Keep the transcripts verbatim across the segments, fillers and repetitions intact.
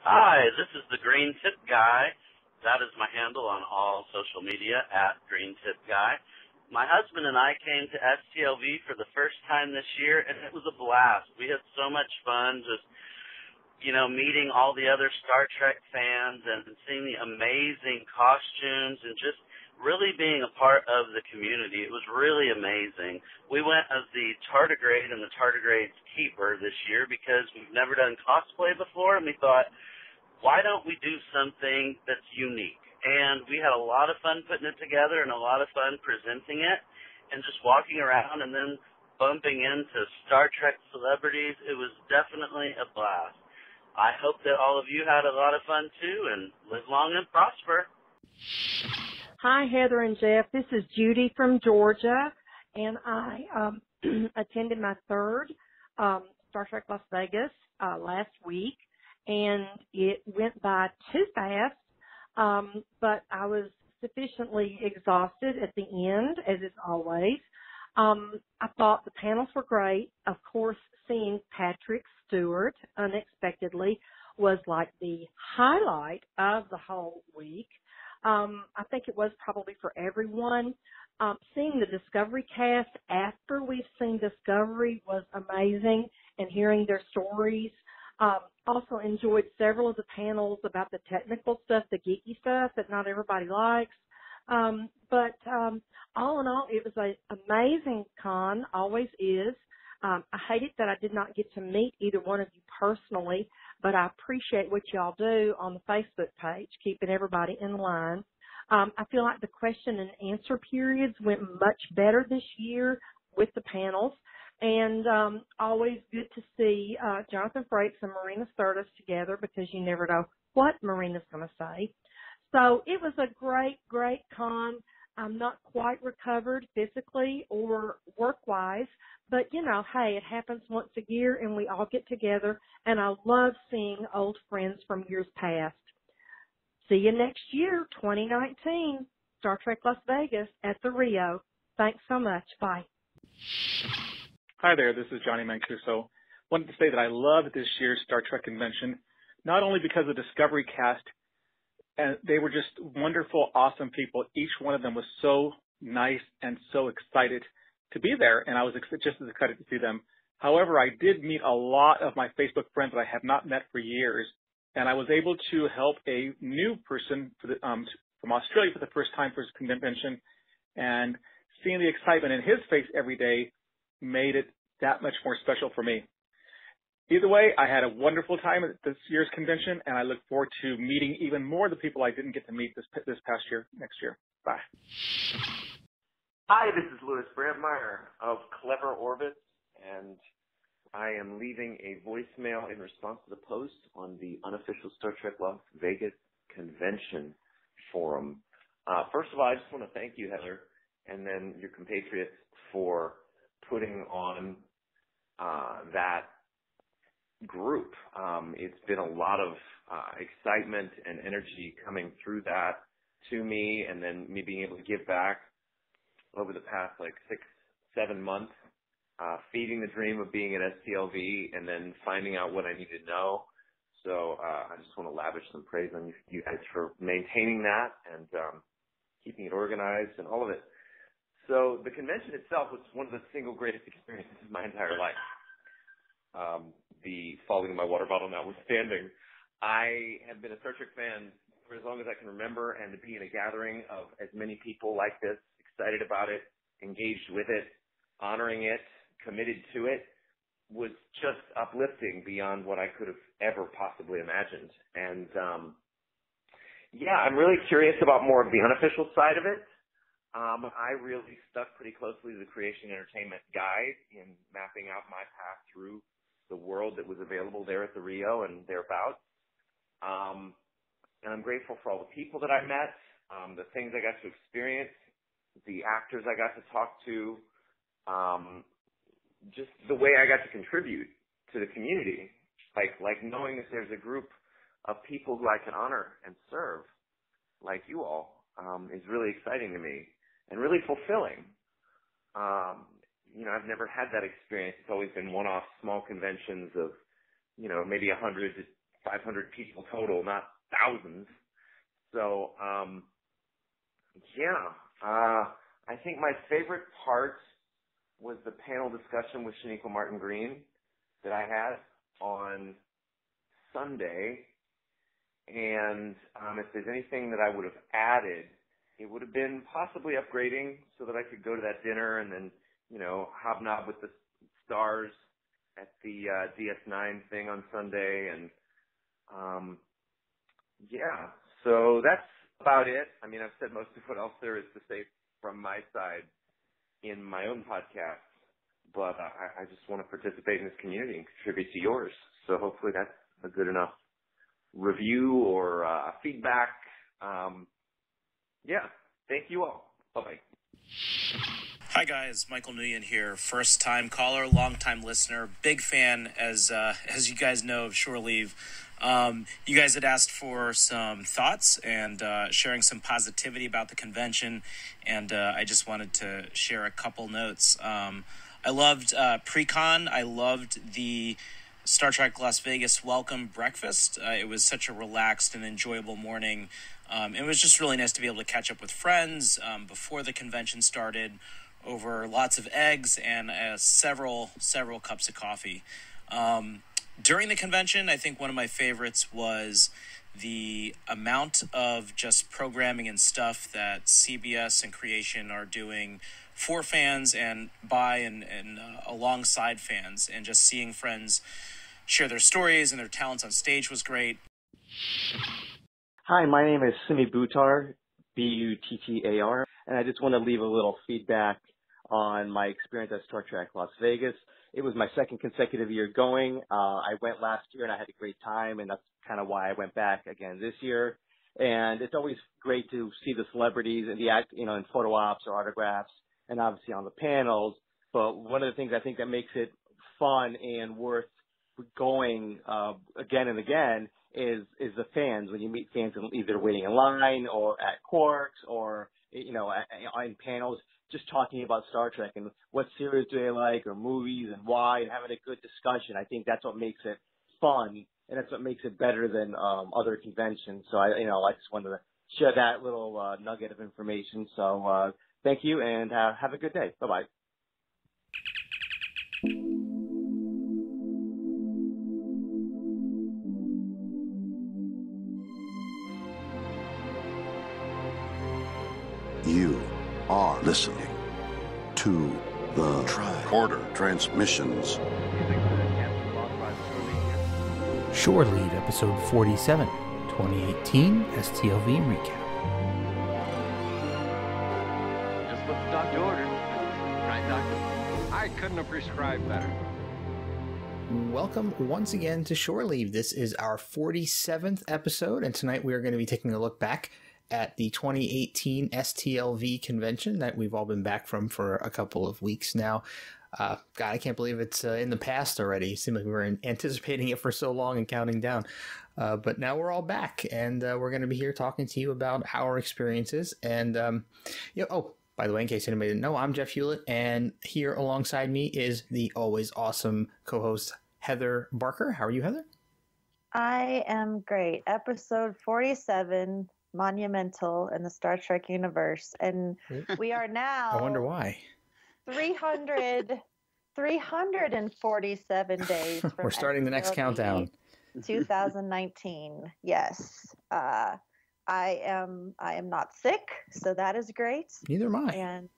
Hi, this is the Green Tip Guy. That is my handle on all social media, at Green Tip Guy. My husband and I came to S T L V for the first time this year, and it was a blast. We had so much fun just, you know, meeting all the other Star Trek fans and seeing the amazing costumes and just really being a part of the community. It was really amazing. We went as the Tardigrade and the Tardigrade's Keeper this year because we've never done cosplay before, and we thought, why don't we do something that's unique? And we had a lot of fun putting it together and a lot of fun presenting it and just walking around and then bumping into Star Trek celebrities. It was definitely a blast. I hope that all of you had a lot of fun, too, and live long and prosper. Hi, Heather and Jeff. This is Judy from Georgia, and I um, attended my third um, Star Trek Las Vegas uh, last week. And it went by too fast, um, but I was sufficiently exhausted at the end, as is always. Um, I thought the panels were great. Of course, seeing Patrick Stewart unexpectedly was like the highlight of the whole week. Um, I think it was probably for everyone. Um, seeing the Discovery cast after we've seen Discovery was amazing, and hearing their stories. Um, also enjoyed several of the panels about the technical stuff, the geeky stuff that not everybody likes. Um, but um, all in all, it was an amazing con, always is. Um, I hate it that I did not get to meet either one of you personally, but I appreciate what y'all do on the Facebook page, keeping everybody in line. Um, I feel like the question and answer periods went much better this year with the panels. And um, always good to see uh, Jonathan Frakes and Marina Sirtis together, because you never know what Marina's going to say. So it was a great, great con. I'm not quite recovered physically or work-wise, but, you know, hey, it happens once a year and we all get together, and I love seeing old friends from years past. See you next year, twenty nineteen, Star Trek Las Vegas at the Rio. Thanks so much. Bye. Hi there, this is Johnny Mancuso. Wanted to say that I loved this year's Star Trek convention, not only because of the Discovery cast, and they were just wonderful, awesome people. Each one of them was so nice and so excited to be there, and I was just as excited to see them. However, I did meet a lot of my Facebook friends that I have not met for years, and I was able to help a new person for the, um, from Australia for the first time for his convention, and seeing the excitement in his face every day made it that much more special for me. Either way, I had a wonderful time at this year's convention, and I look forward to meeting even more of the people I didn't get to meet this this past year, next year. Bye. Hi, this is Louis Brandmeier of Clever Orbits, and I am leaving a voicemail in response to the post on the unofficial Star Trek Las Vegas convention forum. Uh, first of all, I just want to thank you, Heather, and then your compatriots for putting on uh, that group. Um, it's been a lot of uh, excitement and energy coming through that to me, and then me being able to give back over the past like six, seven months, uh, feeding the dream of being at S T L V and then finding out what I need to know. So uh, I just want to lavish some praise on you guys for maintaining that and um, keeping it organized and all of it. So the convention itself was one of the single greatest experiences of my entire life. Um, the falling of my water bottle notwithstanding, I have been a Star Trek fan for as long as I can remember, and to be in a gathering of as many people like this, excited about it, engaged with it, honoring it, committed to it, was just uplifting beyond what I could have ever possibly imagined. And, um, yeah, I'm really curious about more of the unofficial side of it. Um, I really stuck pretty closely to the Creation Entertainment guide in mapping out my path through the world that was available there at the Rio and thereabouts. Um, and I'm grateful for all the people that I met, um, the things I got to experience, the actors I got to talk to, um, just the way I got to contribute to the community, like, like knowing that there's a group of people who I can honor and serve, like you all, um, is really exciting to me. And really fulfilling. Um, you know, I've never had that experience. It's always been one-off small conventions of, you know, maybe a hundred to five hundred people total, not thousands. So, um, yeah, uh, I think my favorite part was the panel discussion with Shaniqua Martin Green that I had on Sunday. And um, if there's anything that I would have added, it would have been possibly upgrading so that I could go to that dinner and then, you know, hobnob with the stars at the uh, D S nine thing on Sunday. And, um, yeah, so that's about it. I mean, I've said most of what else there is to say from my side in my own podcast, but uh, I, I just want to participate in this community and contribute to yours. So hopefully that's a good enough review or uh, feedback. Um, yeah, thank you all. Bye-bye. Hi, guys. Michael Nguyen here. First-time caller, long-time listener. Big fan, as uh, as you guys know, of Shore Leave. Um, you guys had asked for some thoughts and uh, sharing some positivity about the convention, and uh, I just wanted to share a couple notes. Um, I loved uh, pre-con. I loved the Star Trek Las Vegas welcome breakfast. Uh, it was such a relaxed and enjoyable morning. Um, it was just really nice to be able to catch up with friends um, before the convention started, over lots of eggs and uh, several several cups of coffee. Um, during the convention, I think one of my favorites was the amount of just programming and stuff that C B S and Creation are doing for fans and by and, and uh, alongside fans, and just seeing friends share their stories and their talents on stage was great. Hi, my name is Simi Buttar, B U T T A R, and I just want to leave a little feedback on my experience at Star Trek Las Vegas. It was my second consecutive year going. Uh, I went last year and I had a great time, and that's kind of why I went back again this year. And it's always great to see the celebrities and the act, you know, in photo ops or autographs, and obviously on the panels. But one of the things I think that makes it fun and worth going uh, again and again is is the fans. When you meet fans, either waiting in line or at Quarks or you know on panels, just talking about Star Trek and what series do they like or movies and why, and having a good discussion. I think that's what makes it fun, and that's what makes it better than um, other conventions. So I, you know, I just wanted to share that little uh, nugget of information. So uh, thank you, and uh, have a good day. Bye bye. You are listening to the Tricorder Transmissions. Shore Leave, Episode forty-seven, twenty eighteen S T L V Recap. Just what the doctor ordered. Right, Doctor? I couldn't have prescribed better. Welcome once again to Shore Leave. This is our forty-seventh episode, and tonight we are going to be taking a look back at the twenty eighteen S T L V convention that we've all been back from for a couple of weeks now. Uh, God, I can't believe it's uh, in the past already. It seemed like we were anticipating it for so long and counting down. Uh, but now we're all back, and uh, we're going to be here talking to you about our experiences. And, um, you know, oh, by the way, in case anybody didn't know, I'm Jeff Hewlett, and here alongside me is the always awesome co-host Heather Barker. How are you, Heather? I am great. Episode forty-seven, monumental in the Star Trek universe, and we are now I wonder why three hundred, three hundred forty-seven days from we're starting the next countdown, twenty nineteen. Yes, uh I am I am not sick, so that is great. Neither am I. And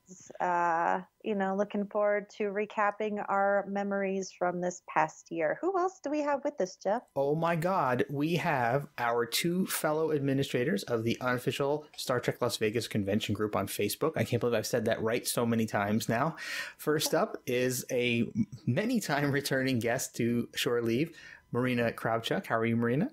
uh you know, looking forward to recapping our memories from this past year. Who else do we have with us, Jeff? Oh my God, we have our two fellow administrators of the unofficial Star Trek Las Vegas convention group on Facebook. I can't believe I've said that right so many times now. First up is a many time returning guest to Shore Leave, Marina Kravchuk. How are you, Marina?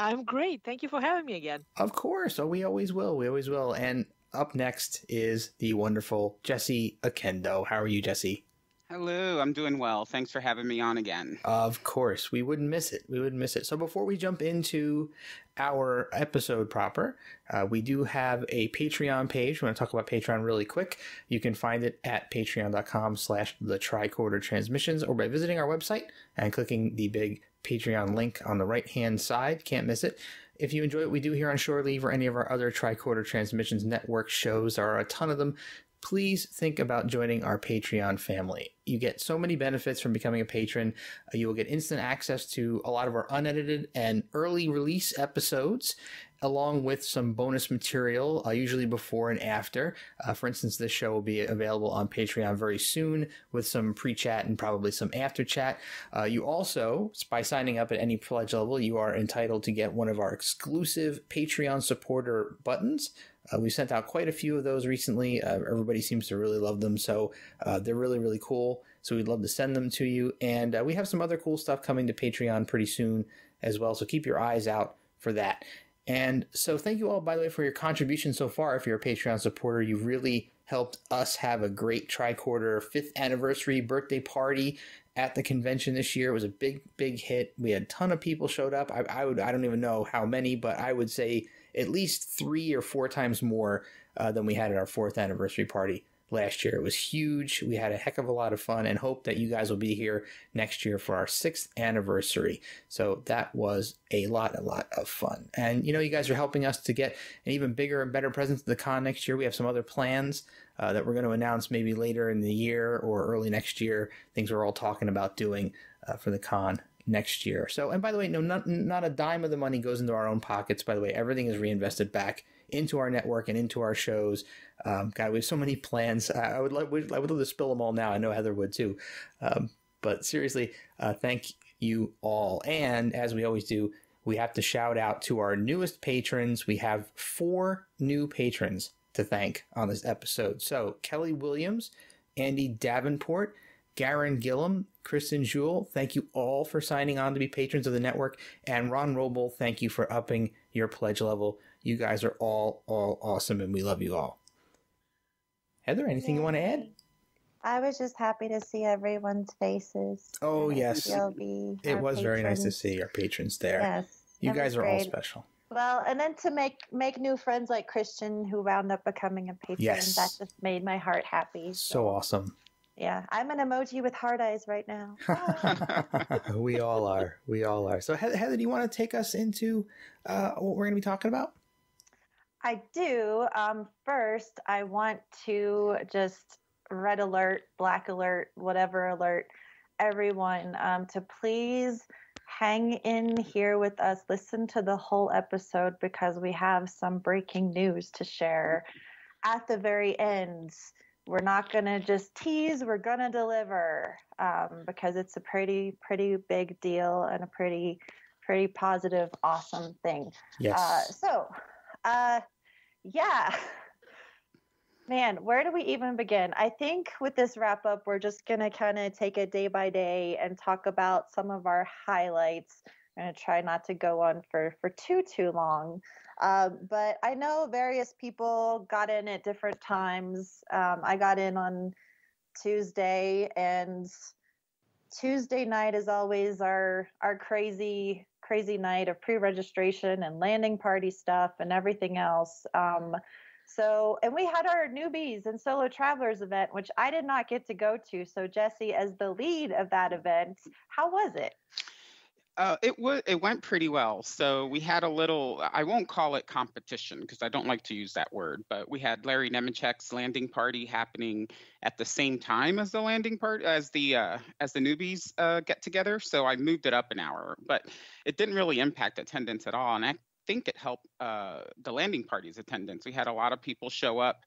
I'm great. Thank you for having me again. Of course. Oh, we always will. We always will. And up next is the wonderful Jesse Oquendo. How are you, Jesse? Hello. I'm doing well. Thanks for having me on again. Of course. We wouldn't miss it. We wouldn't miss it. So before we jump into our episode proper, uh, we do have a Patreon page. We want to talk about Patreon really quick. You can find it at patreon dot com slash the Tricorder Transmissions, or by visiting our website and clicking the big Patreon link on the right-hand side. Can't miss it. If you enjoy what we do here on Shore Leave or any of our other Tricorder Transmissions Network shows, there are a ton of them, please think about joining our Patreon family. You get so many benefits from becoming a patron. You will get instant access to a lot of our unedited and early release episodes, along with some bonus material, uh, usually before and after. Uh, for instance, this show will be available on Patreon very soon with some pre-chat and probably some after-chat. Uh, you also, by signing up at any pledge level, you are entitled to get one of our exclusive Patreon supporter buttons. Uh, we sent out quite a few of those recently. Uh, everybody seems to really love them, so uh, they're really, really cool. So we'd love to send them to you. And uh, we have some other cool stuff coming to Patreon pretty soon as well, so keep your eyes out for that. And so thank you all, by the way, for your contribution so far. If you're a Patreon supporter, you've really helped us have a great Tricorder fifth anniversary birthday party at the convention this year. It was a big, big hit. We had a ton of people showed up. I, I would, I don't even know how many, but I would say at least three or four times more uh, than we had at our fourth anniversary party last year. It was huge. We had a heck of a lot of fun and hope that you guys will be here next year for our sixth anniversary. So that was a lot, a lot of fun. And, you know, you guys are helping us to get an even bigger and better presence at the con next year. We have some other plans uh, that we're going to announce maybe later in the year or early next year, things we're all talking about doing uh, for the con next year. So, and by the way, no, not, not a dime of the money goes into our own pockets, by the way. Everything is reinvested back into our network and into our shows. Um, God, we have so many plans. I, I would love, I would love to spill them all now. I know Heather would too. Um, but seriously, uh, thank you all. And as we always do, we have to shout out to our newest patrons. We have four new patrons to thank on this episode. So Kelly Williams, Andy Davenport, Garen Gillum, Kristen Jewell, thank you all for signing on to be patrons of the network. And Ron Roble, thank you for upping your pledge level. You guys are all, all awesome, and we love you all. Heather, anything Yay. you want to add? I was just happy to see everyone's faces. Oh, yes. S T L V, it was patrons. Very nice to see our patrons there. Yes, you guys are great. all special. Well, and then to make make new friends like Christian, who wound up becoming a patron, yes. that just made my heart happy. So, so awesome. Yeah, I'm an emoji with hard eyes right now. We all are. We all are. So, Heather, do you want to take us into uh, what we're going to be talking about? I do. Um, first, I want to just red alert, black alert, whatever alert, everyone um, to please hang in here with us. Listen to the whole episode because we have some breaking news to share at the very end. We're not going to just tease, we're going to deliver um, because it's a pretty, pretty big deal and a pretty, pretty positive, awesome thing. Yes. Uh, so, uh, yeah, man, where do we even begin? I think with this wrap up, we're just going to kind of take it day by day and talk about some of our highlights. I'm going to try not to go on for, for too, too long. Um, but I know various people got in at different times. Um, I got in on Tuesday, and Tuesday night is always our, our crazy, crazy night of pre-registration and landing party stuff and everything else. Um, so, and we had our newbies and solo travelers event, which I did not get to go to. So Jesse, as the lead of that event, how was it? Uh, it was. It went pretty well. So we had a little, I won't call it competition because I don't like to use that word, but we had Larry Nemechek's landing party happening at the same time as the landing part as the uh, as the newbies uh, get together. So I moved it up an hour, but it didn't really impact attendance at all. And I think it helped uh, the landing party's attendance. We had a lot of people show up.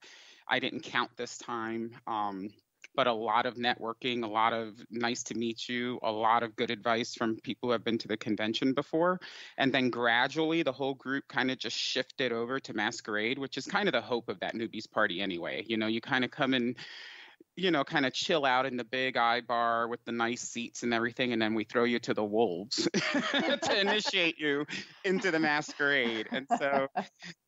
I didn't count this time. Um, But a lot of networking, a lot of nice to meet you, a lot of good advice from people who have been to the convention before. And then gradually the whole group kind of just shifted over to Masquerade, which is kind of the hope of that newbies party anyway. You know, you kind of come in, you know, kind of chill out in the big iBar with the nice seats and everything. And then we throw you to the wolves to initiate you into the Masquerade. And so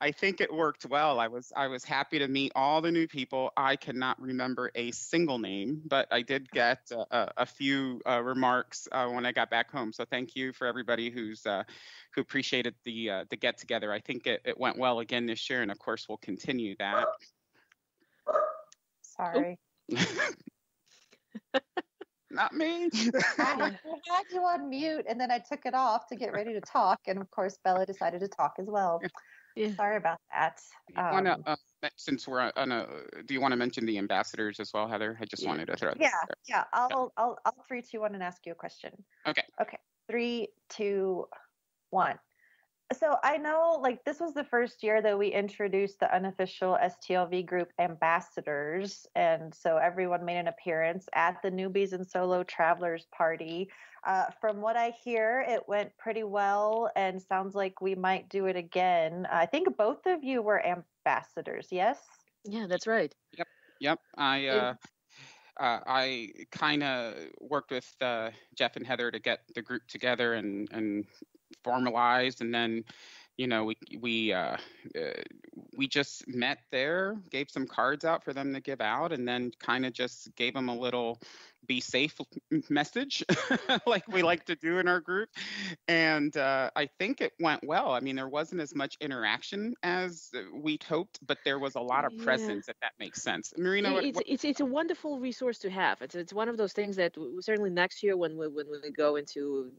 I think it worked well. I was, I was happy to meet all the new people. I cannot remember a single name, but I did get uh, a few uh, remarks uh, when I got back home. So thank you for everybody who's, uh, who appreciated the, uh, the get together. I think it, it went well again this year. And of course we'll continue that. Sorry. Oh. not me. I had you on mute, and then I took it off to get ready to talk. And, of course, Bella decided to talk as well. Yeah. Sorry about that. Um, wanna, uh, since we're on a, do you want to mention the ambassadors as well, Heather? I just yeah. wanted to throw yeah, that. Yeah, I'll, yeah. I'll, I'll, I'll three, two, one, and ask you a question. Okay. Okay. Three, two, one. So I know, like, this was the first year that we introduced the unofficial S T L V group ambassadors, and so everyone made an appearance at the Newbies and Solo Travelers party. Uh, from what I hear, it went pretty well, and sounds like we might do it again. I think both of you were ambassadors, yes? Yeah, that's right. Yep, yep. I uh, uh, I kind of worked with uh, Jeff and Heather to get the group together and and. formalized, and then, you know, we we uh, uh, we just met there, gave some cards out for them to give out, and then kind of just gave them a little be safe message, like we like to do in our group, and uh, I think it went well. I mean, there wasn't as much interaction as we'd hoped, but there was a lot of yeah. presence, if that makes sense. Marina, it's, what, it's it's a wonderful resource to have. It's it's one of those things that certainly next year when we when we go into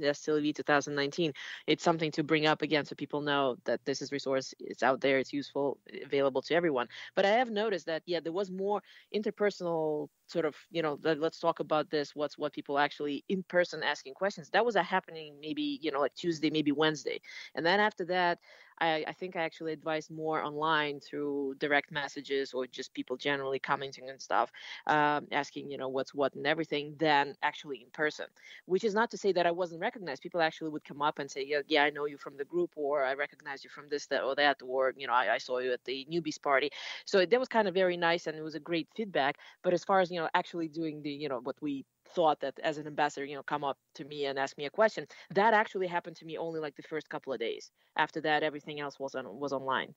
S T L V twenty nineteen, it's something to bring up again so people know that this is resource, it's out there, it's useful, available to everyone. But I have noticed that yeah, there was more interpersonal sort of, you know, let's talk about this, what's what people actually in person asking questions. That was a happening maybe, you know, like Tuesday, maybe Wednesday. And then after that, I, I think I actually advised more online through direct messages or just people generally commenting and stuff, um, asking, you know, what's what and everything than actually in person, which is not to say that I wasn't recognized. People actually would come up and say, yeah, yeah I know you from the group, or I recognize you from this, that, or that, or, you know, I, I saw you at the newbies party. So that was kind of very nice, and it was a great feedback. But as far as, you know, actually doing the, you know, what we thought that as an ambassador, you know, come up to me and ask me a question, that actually happened to me only like the first couple of days. After that, everything else was on, was online.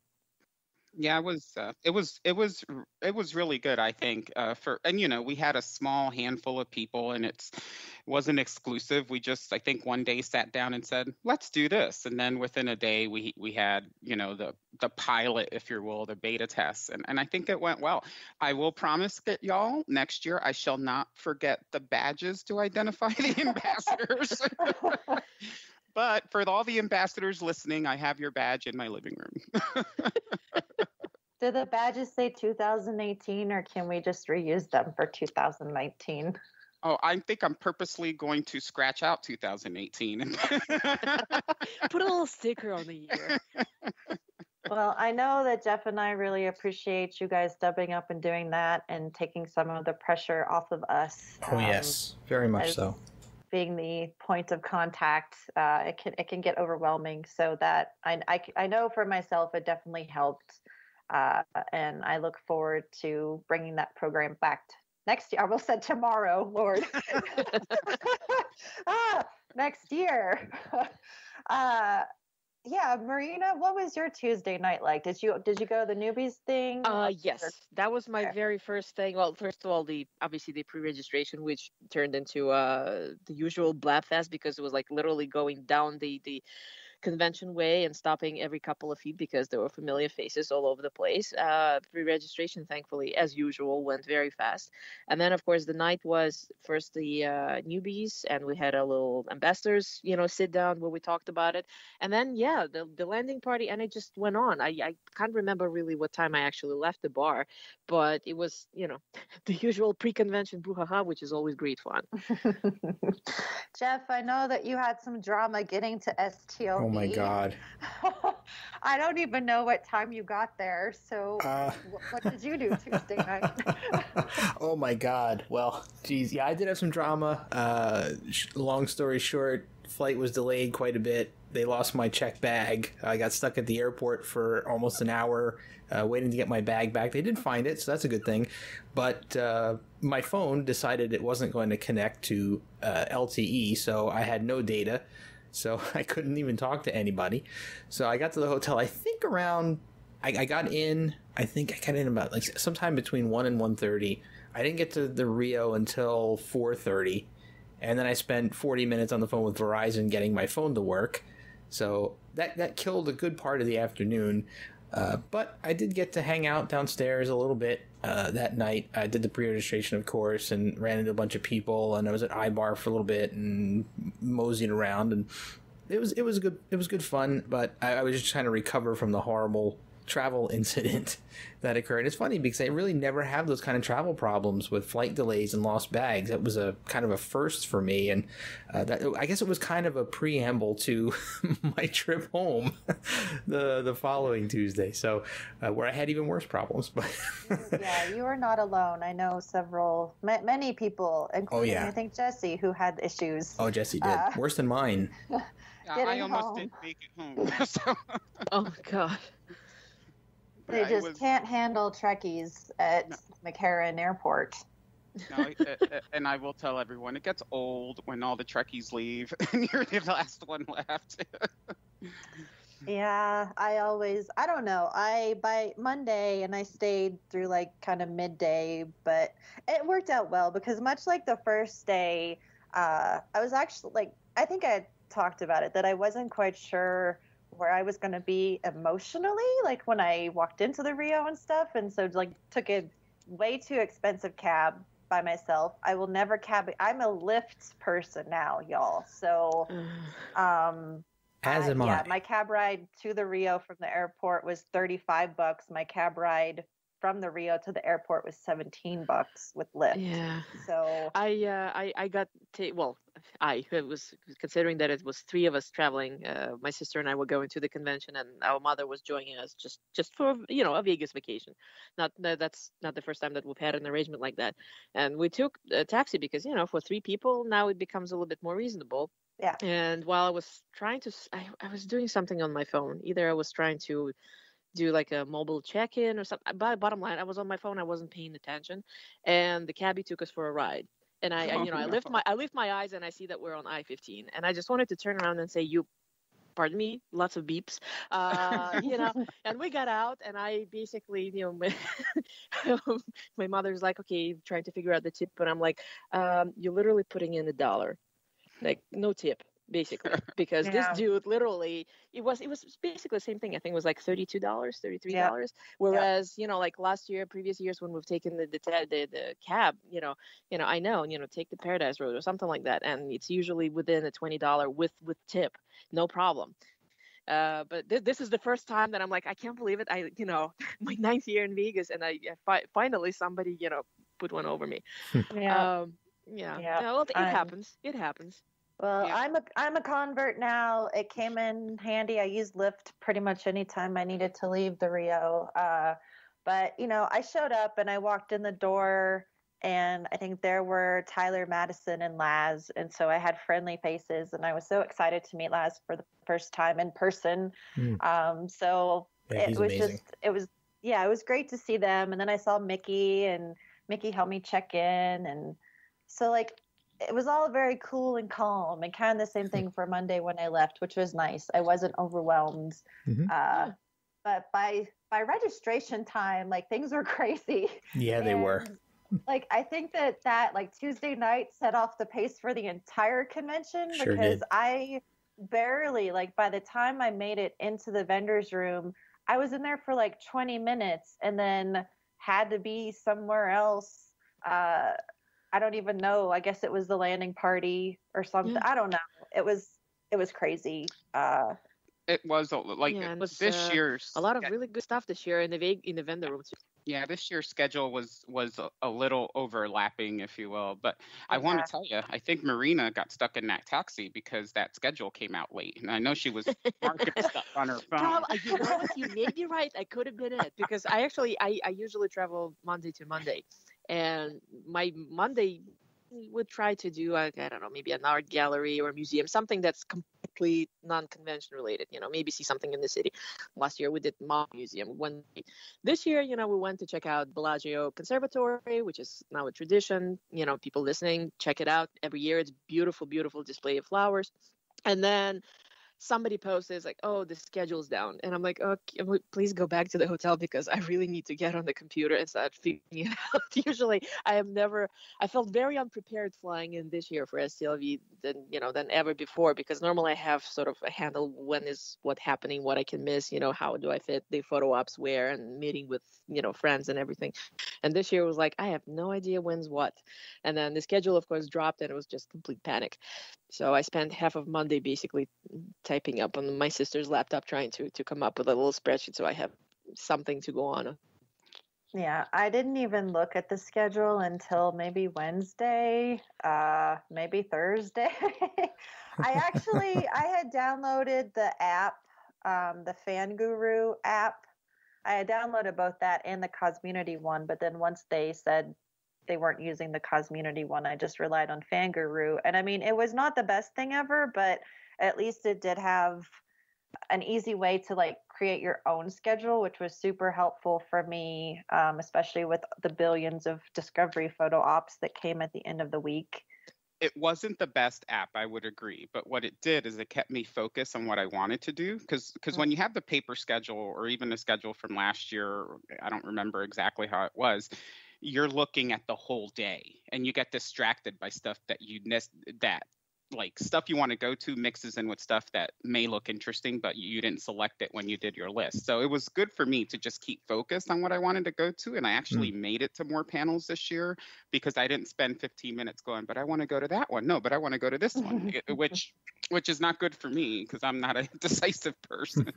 Yeah, it was, uh, it was, it was, it was really good, I think, uh, for, and, you know, we had a small handful of people, and it's, wasn't exclusive. We just, I think one day sat down and said, let's do this. And then within a day we, we had, you know, the, the pilot, if you will, the beta test. And, and I think it went well. I will promise that y'all next year, I shall not forget the badges to identify the ambassadors. But for all the ambassadors listening, I have your badge in my living room. Do the badges say two thousand eighteen, or can we just reuse them for two thousand nineteen? Oh, I think I'm purposely going to scratch out two thousand eighteen. Put a little sticker on the year. Well, I know that Jeff and I really appreciate you guys stepping up and doing that and taking some of the pressure off of us. Oh, um, yes, very much as- so. Being the point of contact, uh, it can it can get overwhelming. So that I, I, I know for myself, it definitely helped, uh, and I look forward to bringing that program back to next year. I will say tomorrow, Lord. ah, next year. uh, Yeah, Marina, what was your Tuesday night like? Did you did you go to the newbies thing? Uh, yes, that was my very first thing. Well, first of all, the obviously the pre-registration, which turned into uh, the usual blabfest, because it was like literally going down the the convention way and stopping every couple of feet because there were familiar faces all over the place. Uh, pre-registration, thankfully, as usual, went very fast. And then, of course, the night was first the uh, newbies, and we had a little ambassadors, you know, sit down where we talked about it. And then, yeah, the, the landing party, and it just went on. I, I can't remember really what time I actually left the bar, but it was, you know, the usual pre-convention brouhaha, which is always great fun. Jeff, I know that you had some drama getting to S T L. Oh, Oh my God. I don't even know what time you got there. So uh, what did you do Tuesday night? Oh my God. Well, geez. Yeah, I did have some drama. Uh, long story short, flight was delayed quite a bit. They lost my checked bag. I got stuck at the airport for almost an hour uh, waiting to get my bag back. They did find it, so that's a good thing. But uh, my phone decided it wasn't going to connect to uh, L T E, so I had no data. So I couldn't even talk to anybody. So I got to the hotel, I think around, I, I got in, I think I got in about like sometime between one and one thirty. I didn't get to the Rio until four thirty. And then I spent forty minutes on the phone with Verizon getting my phone to work. So that, that killed a good part of the afternoon. Uh, but I did get to hang out downstairs a little bit. uh, that night. I did the pre-registration, of course, and ran into a bunch of people, and I was at iBar for a little bit and moseyed around, and it was it was good it was good fun. But I, I was just trying to recover from the horrible travel incident that occurred. It's funny because I really never have those kind of travel problems with flight delays and lost bags. That was a kind of a first for me, and uh, that, I guess it was kind of a preamble to my trip home the the following Tuesday, so uh, where I had even worse problems. But yeah, you are not alone. I know several m many people, including oh, yeah. I think Jesse, who had issues. Oh, Jesse did uh, worse than mine. I almost home. didn't make it home. So. Oh God. But they just was, can't handle Trekkies at no. McCarran Airport. No, and I will tell everyone, it gets old when all the Trekkies leave and you're the last one left. Yeah, I always, I don't know. I, by Monday, and I stayed through like kind of midday, but it worked out well because much like the first day, uh, I was actually like, I think I talked about it, that I wasn't quite sure where I was going to be emotionally, like when I walked into the Rio and stuff. And so like took a way too expensive cab by myself. I will never cab. I'm a Lyft person now, y'all. So, um, as I, am I. Yeah, my cab ride to the Rio from the airport was thirty-five bucks. My cab ride from the Rio to the airport was seventeen bucks with Lyft. Yeah. So I, uh, I, I got, t well, I it was considering that it was three of us traveling. Uh, my sister and I were going to the convention, and our mother was joining us just just for you know a Vegas vacation. Not that's not the first time that we've had an arrangement like that. And we took a taxi because you know for three people now it becomes a little bit more reasonable. Yeah. And while I was trying to, I, I was doing something on my phone. Either I was trying to do like a mobile check-in or something. But bottom line, I was on my phone. I wasn't paying attention, and the cabbie took us for a ride. And I, I, you know, I lift my, I lift my eyes and I see that we're on I fifteen, and I just wanted to turn around and say, "You, pardon me, lots of beeps," uh, you know. And we got out, and I basically, you know, my, my mother's like, "Okay, trying to figure out the tip," but I'm like, um, "You're literally putting in a dollar, like no tip." Basically, because yeah. this dude literally, it was it was basically the same thing. I think it was like thirty-two dollars, thirty-three dollars. Yeah. Whereas yeah. you know, like last year, previous years when we've taken the the, the the cab, you know, you know, I know, you know, take the Paradise Road or something like that, and it's usually within a twenty dollar with with tip, no problem. Uh, but th this is the first time that I'm like, I can't believe it. I you know, my ninth year in Vegas, and I, I fi finally somebody you know put one over me. Yeah, um, yeah. yeah. No, well, it um, happens. It happens. Well, yeah. I'm a I'm a convert now. It came in handy. I used Lyft pretty much any time I needed to leave the Rio. Uh, but you know, I showed up and I walked in the door, and I think there were Tyler, Madison, and Laz, and so I had friendly faces, and I was so excited to meet Laz for the first time in person. Mm. Um, so yeah, it was amazing. just it was yeah, it was great to see them. And then I saw Mickey, and Mickey helped me check in, and so like. It was all very cool and calm, and kind of the same thing for Monday when I left, which was nice. I wasn't overwhelmed. Mm-hmm. uh, but by, by registration time, like things were crazy. Yeah, and, they were. Like, I think that that like Tuesday night set off the pace for the entire convention sure because did. I barely, like by the time I made it into the vendor's room, I was in there for like twenty minutes and then had to be somewhere else. Uh, I don't even know. I guess it was the landing party or something. Yeah. I don't know. It was it was crazy. Uh, it was like yeah, it was, this uh, year's a lot of really good stuff this year in the in the vendor room. Yeah, this year's schedule was was a, a little overlapping, if you will. But I yeah. want to tell you, I think Marina got stuck in that taxi because that schedule came out late, and I know she was marking stuff on her phone. Tom, you know what? You may be right. I could have been it because I actually I I usually travel Monday to Monday. And my Monday would try to do, like, I don't know, maybe an art gallery or a museum, something that's completely non-convention related, you know, maybe see something in the city. Last year we did Mom Museum. One day. This year, you know, we went to check out Bellagio Conservatory, which is now a tradition, you know, people listening, check it out every year. It's beautiful, beautiful display of flowers. And then somebody posted like, oh, the schedule's down. And I'm like, oh, please go back to the hotel because I really need to get on the computer and start figuring it out. Usually I am never, I felt very unprepared flying in this year for S T L V than, you know, than ever before, because normally I have sort of a handle when is what happening, what I can miss, you know, how do I fit the photo ops where and meeting with, you know, friends and everything. And this year was like, I have no idea when's what. And then the schedule, of course, dropped and it was just complete panic. So I spent half of Monday basically typing up on my sister's laptop, trying to to come up with a little spreadsheet so I have something to go on. Yeah, I didn't even look at the schedule until maybe Wednesday, uh, maybe Thursday. I actually, I had downloaded the app, um, the FanGuru app. I had downloaded both that and the Cosmunity one, but then once they said they weren't using the Cosmunity one, I just relied on FanGuru. And I mean, it was not the best thing ever, but at least it did have an easy way to like create your own schedule, which was super helpful for me, um, especially with the billions of Discovery photo ops that came at the end of the week. It wasn't the best app, I would agree. But what it did is it kept me focused on what I wanted to do. Because because mm-hmm. when you have the paper schedule or even a schedule from last year, I don't remember exactly how it was, you're looking at the whole day and you get distracted by stuff that you missed, that like stuff you want to go to mixes in with stuff that may look interesting, but you didn't select it when you did your list. So it was good for me to just keep focused on what I wanted to go to. And I actually mm-hmm. made it to more panels this year because I didn't spend fifteen minutes going, but I want to go to that one. No, but I want to go to this one, which, which is not good for me because I'm not a decisive person.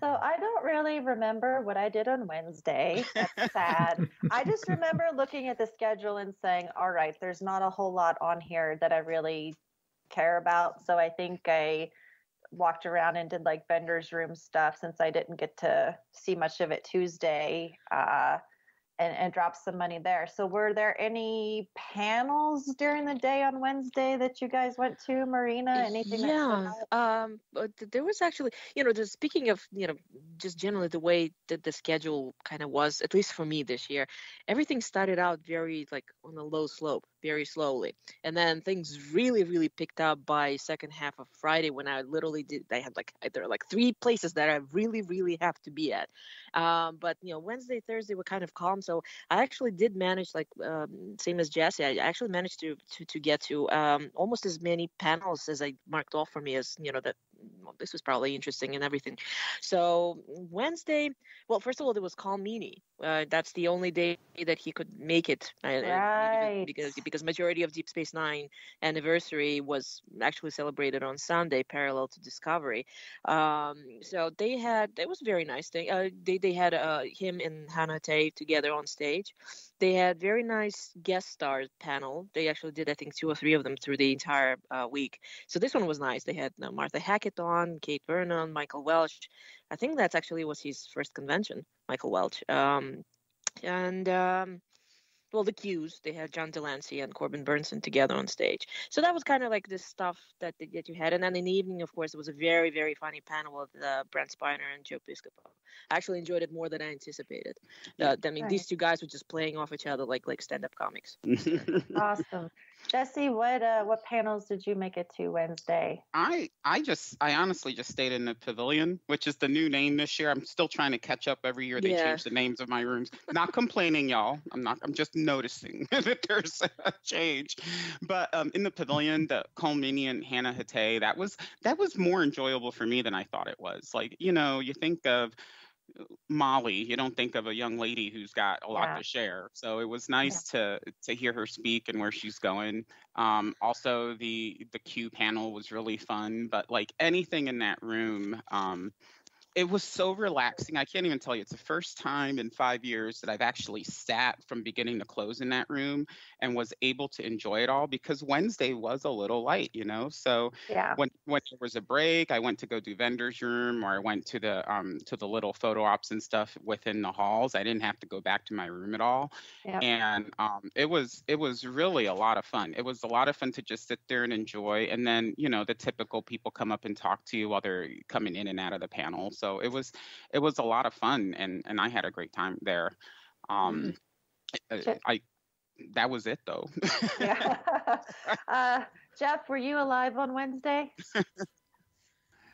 So I don't really remember what I did on Wednesday. That's sad. I just remember looking at the schedule and saying, all right, there's not a whole lot on here that I really care about. So I think I walked around and did like vendors room stuff since I didn't get to see much of it Tuesday, uh, and, and dropped some money there. So were there any panels during the day on Wednesday that you guys went to, Marina? Anything? Yeah, um, but there was actually, you know, just speaking of, you know, just generally the way that the schedule kind of was, at least for me this year, everything started out very like on a low slope, very slowly. And then things really, really picked up by second half of Friday when I literally did, I had like, there were like three places that I really, really have to be at. Um, but, you know, Wednesday, Thursday were kind of calm. So I actually did manage, like, um, same as Jesse, I actually managed to to, to get to um, almost as many panels as I marked off for me as, you know, that well, this was probably interesting and everything. So Wednesday, well, first of all, there was Colm Meaney. Uh, that's the only day that he could make it. Right. Uh, because, because majority of Deep Space Nine anniversary was actually celebrated on Sunday, parallel to Discovery. Um, so they had, it was very nice thing. Uh, they, they had uh, him and Hannah Tae together on stage. They had very nice guest stars panel. They actually did, I think, two or three of them through the entire uh, week. So this one was nice. They had uh, Martha Hackett on, Kate Vernon, Michael Welch. I think that's actually was his first convention, Michael Welch. Um, and, um, well, the Qs, they had John Delancey and Corbin Burnson together on stage. So that was kind of like this stuff that, that you had. And then in the evening, of course, it was a very, very funny panel with uh, Brent Spiner and Joe Piscopo. I actually enjoyed it more than I anticipated. Uh, I mean, right. These two guys were just playing off each other like like stand-up comics. Awesome. Jesse, what uh, what panels did you make it to Wednesday? I I just I honestly just stayed in the Pavilion, which is the new name this year. I'm still trying to catch up. Every year they yeah. change the names of my rooms. Not complaining, y'all. I'm not. I'm just noticing that there's a change. But um, in the Pavilion, the Colm Meaney and Hannah Tae, that was that was more enjoyable for me than I thought it was. Like, you know, you think of Molly, you don't think of a young lady who's got a lot yeah. to share. So it was nice yeah. to to hear her speak and where she's going. Um, also, the the Q panel was really fun, but like anything in that room, um, it was so relaxing. I can't even tell you. It's the first time in five years that I've actually sat from beginning to close in that room and was able to enjoy it all, because Wednesday was a little light, you know? So yeah. when, when there was a break, I went to go do vendor's room, or I went to the um, to the little photo ops and stuff within the halls. I didn't have to go back to my room at all. Yep. And um, it was it was really a lot of fun. It was a lot of fun to just sit there and enjoy. And then, you know, the typical people come up and talk to you while they're coming in and out of the panel. So So it was, it was a lot of fun, and, and I had a great time there. Um, I, I that was it though. yeah. uh, Jeff, were you alive on Wednesday?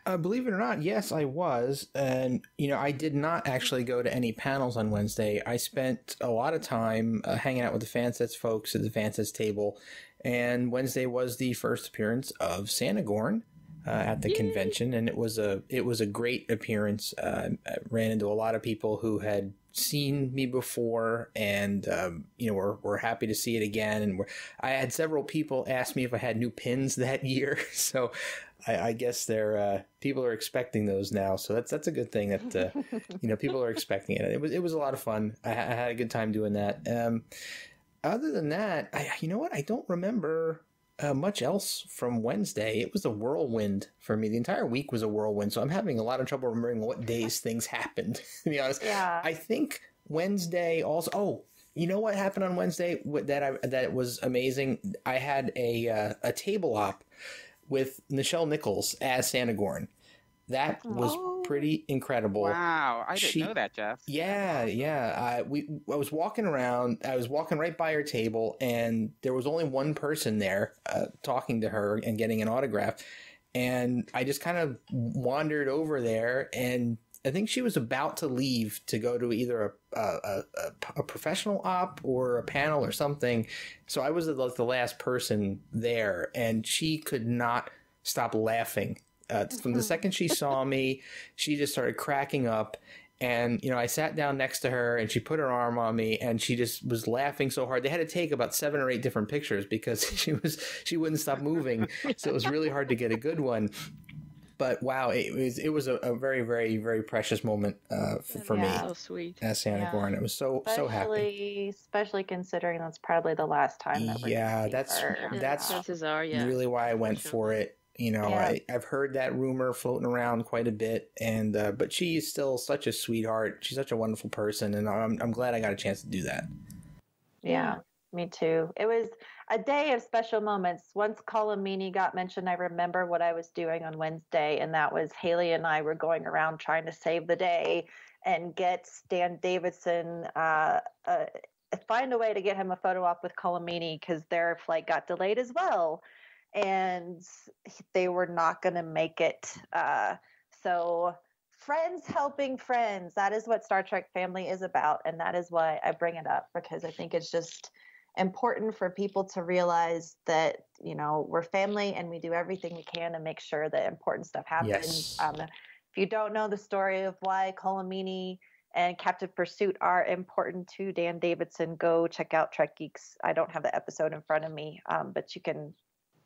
Uh, believe it or not, yes, I was. And, you know, I did not actually go to any panels on Wednesday. I spent a lot of time uh, hanging out with the Fansets folks at the Fansets table. And Wednesday was the first appearance of Santa Gorn uh, at the Yay. convention. And it was a it was a great appearance. Uh, I ran into a lot of people who had seen me before, and um, you know, we're we're happy to see it again. And we're, I had several people ask me if I had new pins that year, so I, I guess they're uh, people are expecting those now. So that's that's a good thing that uh, you know, people are expecting it. It was it was a lot of fun. I, I had a good time doing that. Um, other than that, I, you know what? I don't remember uh, much else from Wednesday. It was a whirlwind for me. The entire week was a whirlwind, so I'm having a lot of trouble remembering what days things happened, to be honest. Yeah. I think Wednesday also – oh, you know what happened on Wednesday that I, that was amazing? I had a, uh, a table op with Nichelle Nichols as Santa Gorn. That was oh. pretty incredible. Wow, I didn't she, know that, Jeff. Yeah, yeah. I, we, I was walking around. I was walking right by her table, and there was only one person there uh, talking to her and getting an autograph. And I just kind of wandered over there, and I think she was about to leave to go to either a, a, a, a professional op or a panel or something. So I was like the last person there, and she could not stop laughing. Uh, from the second she saw me, she just started cracking up. And, you know, I sat down next to her and she put her arm on me and she just was laughing so hard. They had to take about seven or eight different pictures because she was she wouldn't stop moving. So it was really hard to get a good one. But, wow, it was it was a, a very, very, very precious moment uh, for, for yeah, me. Yeah, so sweet. As Santa Gorn. Yeah. I was so, especially, so happy. Especially considering that's probably the last time that we're yeah, that's, yeah, that's chances are, yeah. really why I went for it. You know, yeah. I, I've heard that rumor floating around quite a bit, and uh, but she is still such a sweetheart. She's such a wonderful person, and I'm I'm glad I got a chance to do that. Yeah, me too. It was a day of special moments. Once Colm Meaney got mentioned, I remember what I was doing on Wednesday, and that was Haley and I were going around trying to save the day and get Stan Davidson uh, uh, find a way to get him a photo op with Colm Meaney because their flight got delayed as well. And they were not going to make it. Uh, so friends helping friends, that is what Star Trek family is about. And that is why I bring it up, because I think it's just important for people to realize that, you know, we're family and we do everything we can to make sure that important stuff happens. Yes. Um, if you don't know the story of why Colm Meaney and Captive Pursuit are important to Dan Davidson, go check out Trek Geeks. I don't have the episode in front of me, um, but you can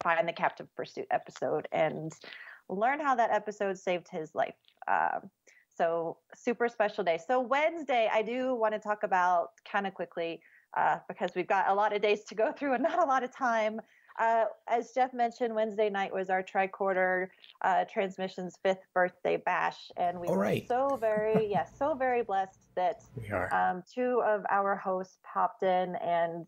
find the Captive Pursuit episode and learn how that episode saved his life. Um, so super special day. So Wednesday, I do want to talk about kind of quickly uh, because we've got a lot of days to go through and not a lot of time. Uh, as Jeff mentioned, Wednesday night was our Tricorder uh, Transmissions fifth birthday bash. And we All were right. so very, yes, yeah, so very blessed that we are. Um, two of our hosts popped in and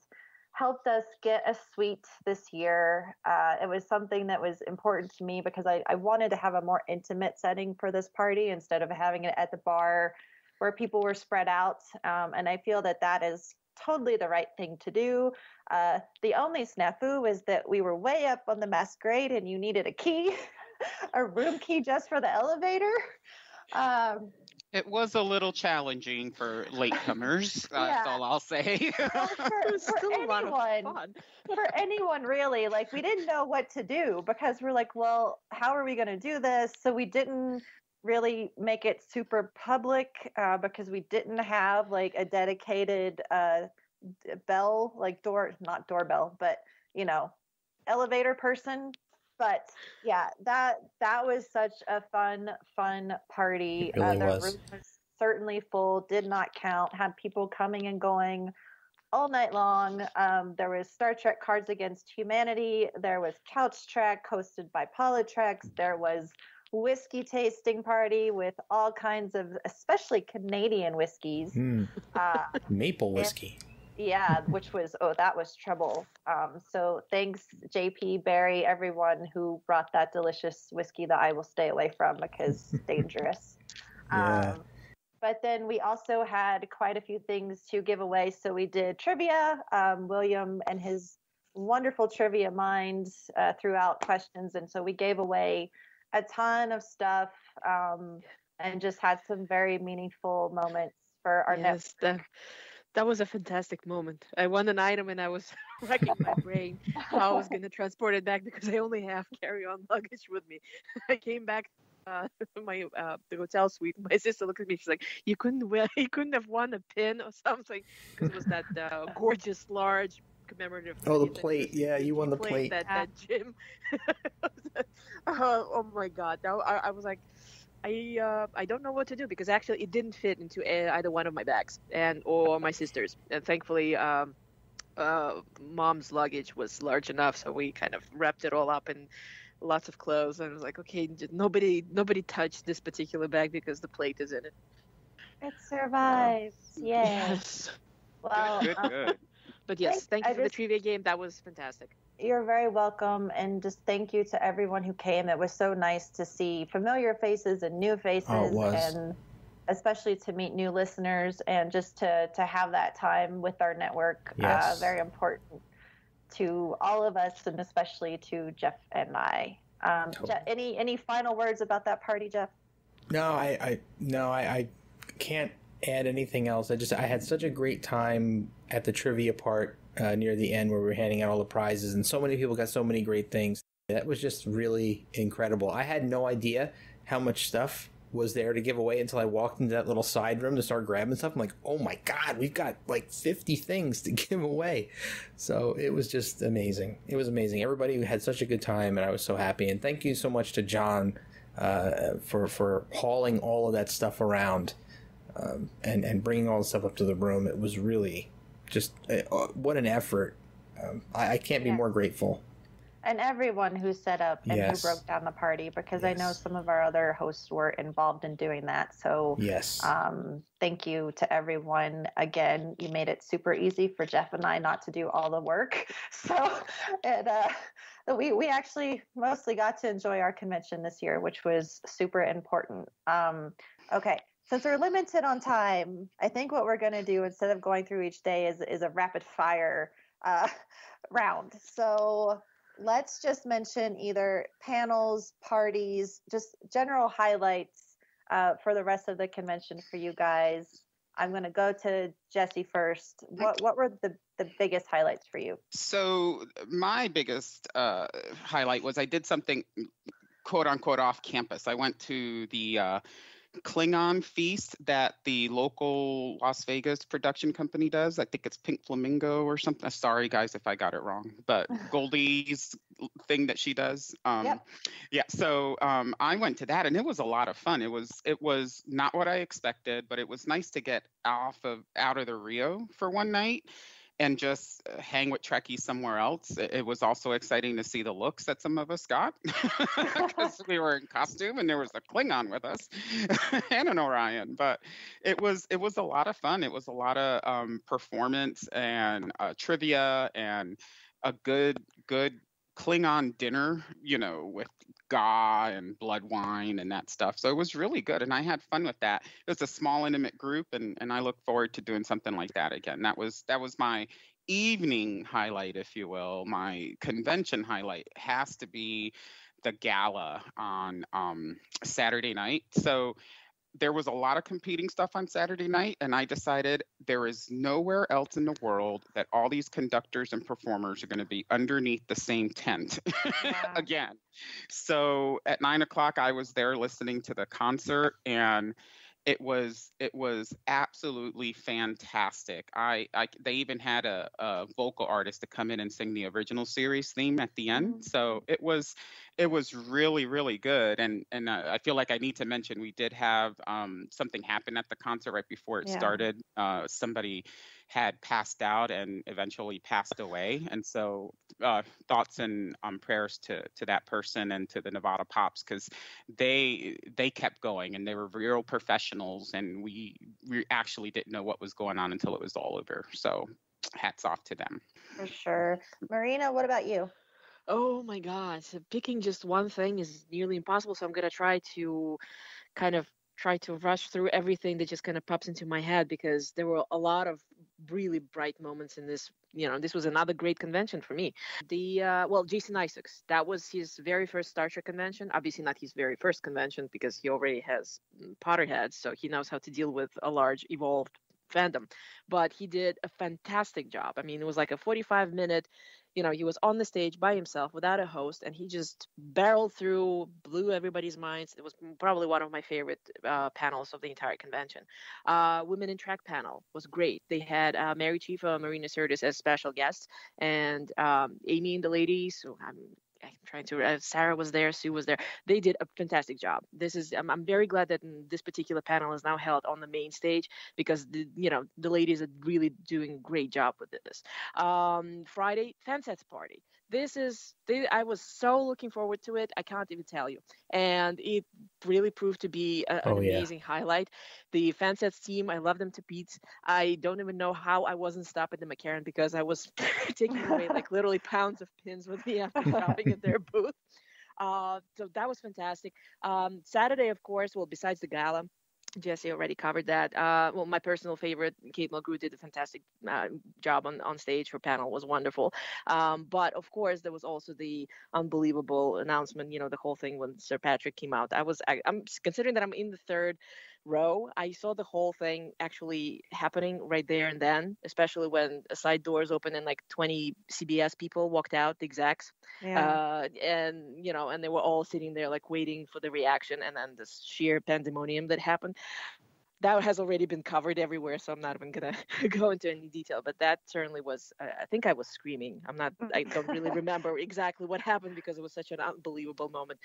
helped us get a suite this year. Uh, it was something that was important to me because I, I wanted to have a more intimate setting for this party instead of having it at the bar where people were spread out. Um, and I feel that that is totally the right thing to do. Uh, the only snafu was that we were way up on the Masquerade and you needed a key, a room key just for the elevator. Um, It was a little challenging for latecomers. Yeah. That's all I'll say. Well, for, for anyone, for anyone really, like we didn't know what to do because we're like, well, how are we going to do this? So we didn't really make it super public uh, because we didn't have like a dedicated uh, bell, like door, not doorbell, but you know, elevator person. But yeah, that that was such a fun, fun party. It really uh, the was. room was certainly full, did not count, had people coming and going all night long. Um, there was Star Trek Cards Against Humanity. There was Couch Trek hosted by Politrex. There was whiskey tasting party with all kinds of, especially Canadian whiskeys. Mm. Uh, Maple whiskey. And, yeah, which was, oh, that was trouble. Um, so thanks, J P, Barry, everyone who brought that delicious whiskey that I will stay away from because it's dangerous. Yeah. Um, but then we also had quite a few things to give away. So we did trivia. Um, William and his wonderful trivia mind uh, throughout questions. And so we gave away a ton of stuff um, and just had some very meaningful moments for our yes, network. That, that was a fantastic moment. I won an item and I was wrecking my brain how I was going to transport it back because I only have carry-on luggage with me. I came back Uh, my uh, the hotel suite. My sister looked at me. She's like, "You couldn't win. You couldn't have won a pin or something because it was that uh, gorgeous, large commemorative." Oh, the plate! Yeah, you won the plate. That that gym. uh, oh my God! Now I, I was like, I uh, I don't know what to do because actually it didn't fit into either one of my bags and or my sister's. And thankfully, um, uh, mom's luggage was large enough, so we kind of wrapped it all up and. Lots of clothes, and I was like, okay, nobody nobody touched this particular bag because the plate is in it. It survives. Um, yes. Well, good, good, good. But yes, thank you I for just, the trivia game. That was fantastic. You're very welcome, and just thank you to everyone who came. It was so nice to see familiar faces and new faces, oh, it was. And especially to meet new listeners and just to, to have that time with our network. Yes. Uh, very important. To all of us, and especially to Jeff and I. Um, totally. Jeff, any any final words about that party, Jeff? No, I, I no, I, I can't add anything else. I just I had such a great time at the trivia part uh, near the end where we were handing out all the prizes, and so many people got so many great things. That was just really incredible. I had no idea how much stuff was there to give away until I walked into that little side room to start grabbing stuff. I'm like, oh my God, we've got like fifty things to give away. So it was just amazing. It was amazing. Everybody had such a good time, and I was so happy. And thank you so much to John uh, for for hauling all of that stuff around um, and, and bringing all the stuff up to the room. It was really just, uh, what an effort. Um, I, I can't be yeah. more grateful. And everyone who set up and yes. who broke down the party, because yes. I know some of our other hosts were involved in doing that. So yes. um, thank you to everyone. Again, you made it super easy for Jeff and I not to do all the work. So it, uh, we, we actually mostly got to enjoy our convention this year, which was super important. Um, okay. Since we're limited on time, I think what we're going to do instead of going through each day is, is a rapid fire uh, round. So... let's just mention either panels, parties, just general highlights uh, for the rest of the convention for you guys. I'm going to go to Jesse first. What what were the, the biggest highlights for you? So my biggest uh, highlight was I did something, quote unquote, off campus. I went to the uh, Klingon feast that the local Las Vegas production company does. I think it's Pink Flamingo or something. Sorry, guys, if I got it wrong. But Goldie's thing that she does. Um, yep. Yeah. So um, I went to that, and it was a lot of fun. It was it was not what I expected, but it was nice to get off of out of the Rio for one night and just hang with Trekkies somewhere else. It was also exciting to see the looks that some of us got because we were in costume and there was a Klingon with us and an Orion. But it was it was a lot of fun. It was a lot of um, performance and uh, trivia and a good good Klingon dinner, you know, with Ga and blood wine and that stuff. So it was really good, and I had fun with that. It was a small, intimate group, and, and I look forward to doing something like that again. That was that was my evening highlight, if you will. My convention highlight has to be the gala on um, Saturday night. So there was a lot of competing stuff on Saturday night, and I decided there is nowhere else in the world that all these conductors and performers are going to be underneath the same tent yeah. again. So at nine o'clock, I was there listening to the concert, and it was it was absolutely fantastic. I, I they even had a, a vocal artist to come in and sing the original series theme at the end. So it was it was really really good. And and uh, I feel like I need to mention we did have um, something happen at the concert right before it yeah. started. Uh, somebody had passed out and eventually passed away, and so uh, thoughts and um, prayers to to that person and to the Nevada Pops because they they kept going and they were real professional. And we, we actually didn't know what was going on until it was all over. So hats off to them. For sure. Marina, what about you? Oh, my God. So picking just one thing is nearly impossible. So I'm going to try to kind of try to rush through everything that just kind of pops into my head, because there were a lot of really bright moments in this. You know, this was another great convention for me. The, uh, well, Jason Isaacs, that was his very first Star Trek convention. Obviously not his very first convention, because he already has Potterheads, so he knows how to deal with a large evolved fandom. But he did a fantastic job. I mean, it was like a forty-five minute, you know, he was on the stage by himself without a host, and he just barreled through, blew everybody's minds. It was probably one of my favorite uh, panels of the entire convention. Uh, Women in Track panel was great. They had uh, Mary Chifa and Marina Sirtis as special guests, and um, Amy and the ladies, who I'm, I'm trying to, uh, Sarah was there, Sue was there. They did a fantastic job. This is, I'm, I'm very glad that this particular panel is now held on the main stage, because, the, you know, the ladies are really doing a great job with this. Um, Friday, Fansets party. This is, they, I was so looking forward to it. I can't even tell you. And it really proved to be a, oh, an amazing yeah. highlight. The Fansets team, I love them to beats. I don't even know how I wasn't stopped at the McCarran, because I was taking away like literally pounds of pins with me after shopping at their booth. Uh, so that was fantastic. Um, Saturday, of course, well, besides the gala, Jesse already covered that. Uh, well, my personal favorite, Kate Mulgrew, did a fantastic uh, job on, on stage. Her panel was wonderful. Um, but, of course, there was also the unbelievable announcement, you know, the whole thing when Sir Patrick came out. I was, I, I'm considering that I'm in the third row. I saw the whole thing actually happening right there and then, especially when a side doors open and like twenty C B S people walked out, the execs. Yeah. Uh, and, you know, and they were all sitting there like waiting for the reaction, and then this sheer pandemonium that happened. That has already been covered everywhere, so I'm not even going to go into any detail. But that certainly was, uh, I think I was screaming. I'm not, I don't really remember exactly what happened, because it was such an unbelievable moment.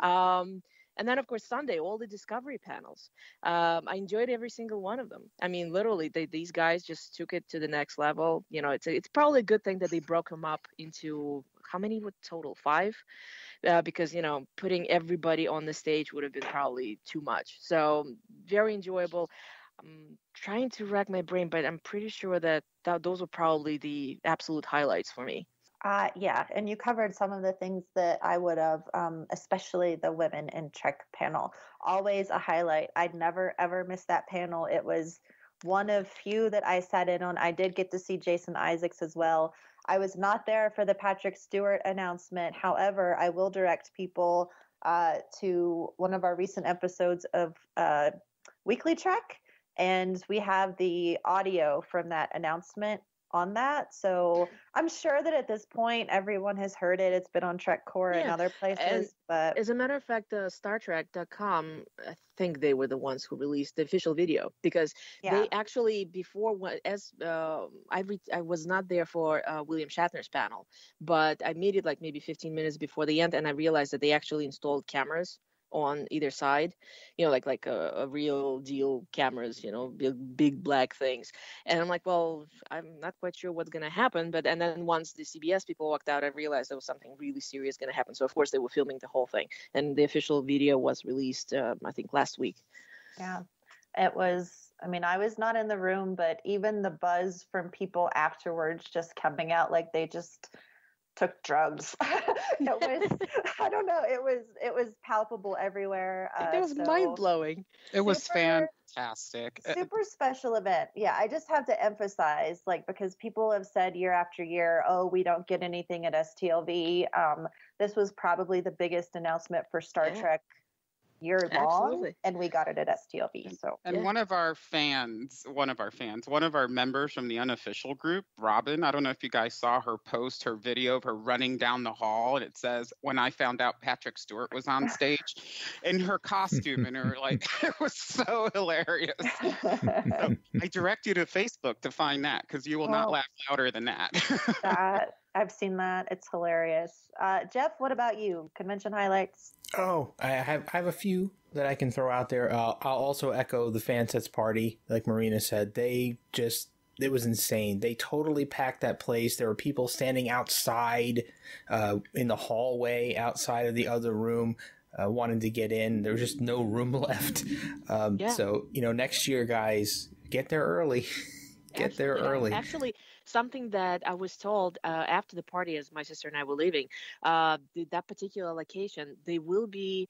Um, and then, of course, Sunday, all the Discovery panels. Um, I enjoyed every single one of them. I mean, literally, they, these guys just took it to the next level. You know, it's, a, it's probably a good thing that they broke them up into, how many would total? Five? Uh, because, you know, putting everybody on the stage would have been probably too much. So very enjoyable. I'm trying to rack my brain, but I'm pretty sure that th- those were probably the absolute highlights for me. Uh, yeah, and you covered some of the things that I would have, um, especially the Women in Trek panel. Always a highlight. I'd never, ever miss that panel. It was one of few that I sat in on. I did get to see Jason Isaacs as well. I was not there for the Patrick Stewart announcement. However, I will direct people uh, to one of our recent episodes of uh, Weekly Trek, and we have the audio from that announcement on that. So I'm sure that at this point, everyone has heard it. It's been on TrekCore yeah. and other places. As, but as a matter of fact, uh, Star Trek dot com, I think they were the ones who released the official video, because yeah. they actually before, as uh, I, re- I was not there for uh, William Shatner's panel, but I made it like maybe fifteen minutes before the end. And I realized that they actually installed cameras on either side, you know, like like a, a real deal cameras, you know, big, big black things. And I'm like, well, I'm not quite sure what's going to happen. But and then once the C B S people walked out, I realized there was something really serious going to happen. So, of course, they were filming the whole thing. And the official video was released, uh, I think, last week. Yeah, it was. I mean, I was not in the room, but even the buzz from people afterwards just coming out like they just took drugs. It was, I don't know. It was, it was palpable everywhere. Uh, it was so mind blowing. It was super, fantastic. Super special event. Yeah. I just have to emphasize, like, because people have said year after year, oh, we don't get anything at S T L V. Um, this was probably the biggest announcement for Star yeah. Trek year long. Absolutely. And we got it at S T L V. So, and yeah. one of our fans, one of our fans, one of our members from the unofficial group, Robin, I don't know if you guys saw her post, her video of her running down the hall, and it says, when I found out Patrick Stewart was on stage in her costume, and her like, it was so hilarious. So I direct you to Facebook to find that, because you will oh, not laugh louder than that. that. I've seen that. It's hilarious. Uh, Jeff, what about you? Convention highlights? Oh, I have I have a few that I can throw out there. Uh, I'll also echo the Fansets party, like Marina said. They just, it was insane. They totally packed that place. There were people standing outside uh, in the hallway outside of the other room uh, wanting to get in. There was just no room left. Um, yeah. So, you know, next year, guys, get there early. Get actually, there early. Actually, something that I was told uh, after the party, as my sister and I were leaving, uh, that particular location, they will be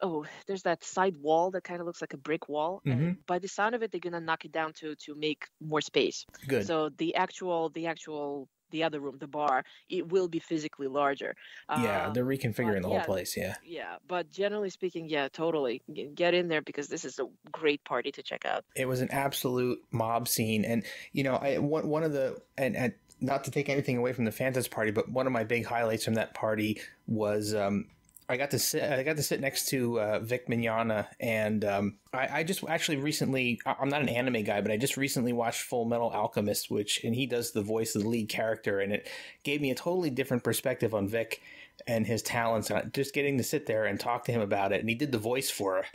oh, there's that side wall that kind of looks like a brick wall. Mm-hmm. And by the sound of it, they're going to knock it down to to make more space. Good. So the actual, the actual, the other room, the bar, it will be physically larger. Yeah, uh, they're reconfiguring but, the whole yeah, place, yeah. Yeah, but generally speaking, yeah, totally. Get in there because this is a great party to check out. It was an absolute mob scene. And, you know, I one, one of the – and, and not to take anything away from the Fansets party, but one of my big highlights from that party was um, – I got to sit. I got to sit next to uh, Vic Mignogna, and um, I, I just actually recently. I'm not an anime guy, but I just recently watched Full Metal Alchemist, which and he does the voice of the lead character, and it gave me a totally different perspective on Vic and his talents. And just getting to sit there and talk to him about it, and he did the voice for her,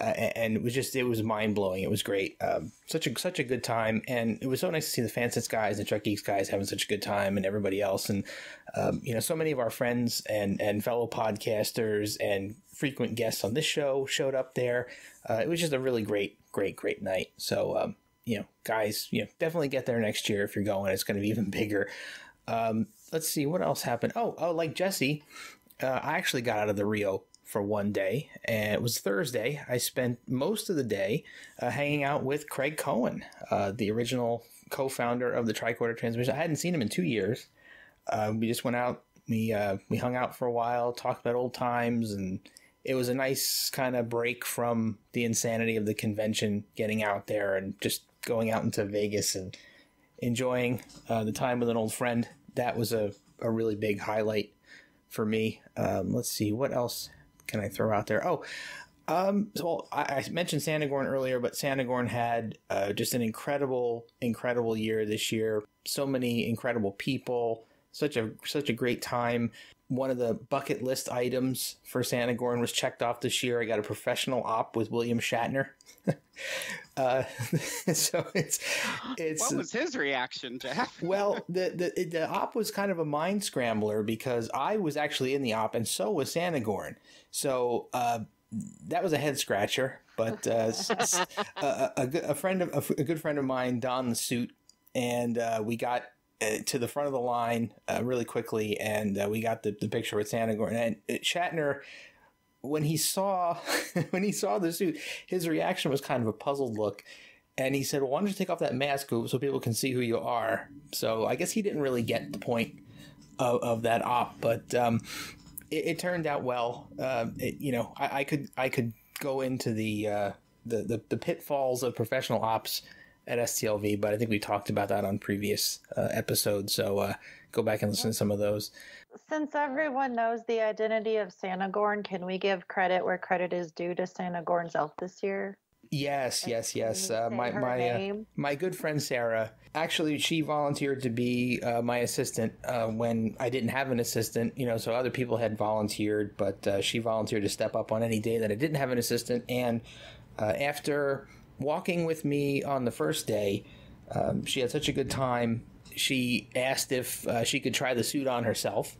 uh, and it was just it was mind blowing. It was great. Um, such a such a good time, and it was so nice to see the Fansets guys and Trek Geeks guys having such a good time, and everybody else, and um, you know, so many of our friends and and fellow podcasters and frequent guests on this show showed up there. Uh, it was just a really great, great, great night. So, um, you know, guys, you know, definitely get there next year if you're going. It's going to be even bigger. Um, let's see what else happened. Oh, oh, like Jesse, uh, I actually got out of the Rio for one day, and it was Thursday. I spent most of the day uh, hanging out with Craig Cohen, uh, the original co-founder of the Tricorder Transmission. I hadn't seen him in two years. Uh, we just went out. We uh, we hung out for a while, talked about old times, and it was a nice kind of break from the insanity of the convention, getting out there and just going out into Vegas and enjoying uh, the time with an old friend. That was a, a really big highlight for me. Um, let's see, what else can I throw out there? Oh, um, so I, I mentioned Santa Gorn earlier, but Santa Gorn had uh, just an incredible, incredible year this year. So many incredible people. Such a such a great time. One of the bucket list items for Santa Gorn was checked off this year. I got a professional op with William Shatner. uh, so it's it's. What was his reaction to happen? Well, the, the the op was kind of a mind scrambler because I was actually in the op, and so was Santa Gorn. So uh, that was a head scratcher. But uh, a, a, a friend of a good friend of mine donned the suit, and uh, we got. Uh, to the front of the line uh, really quickly, and uh, we got the, the picture with Santa Gorn. And uh, Shatner, when he saw when he saw the suit, his reaction was kind of a puzzled look, and he said, well, why don't you take off that mask so people can see who you are? So I guess he didn't really get the point of, of that op, but um, it, it turned out well. Uh, it, you know, I, I could I could go into the, uh, the, the, the pitfalls of professional ops at S T L V, but I think we talked about that on previous uh, episodes, so uh, go back and listen to some of those. Since everyone knows the identity of Santa Gorn, can we give credit where credit is due to Santa Gorn's elf this year? Yes, yes, yes. Uh, my my uh, my good friend Sarah, actually, she volunteered to be uh, my assistant uh, when I didn't have an assistant, you know, so other people had volunteered, but uh, she volunteered to step up on any day that I didn't have an assistant, and uh, after walking with me on the first day, um, she had such a good time. She asked if uh, she could try the suit on herself.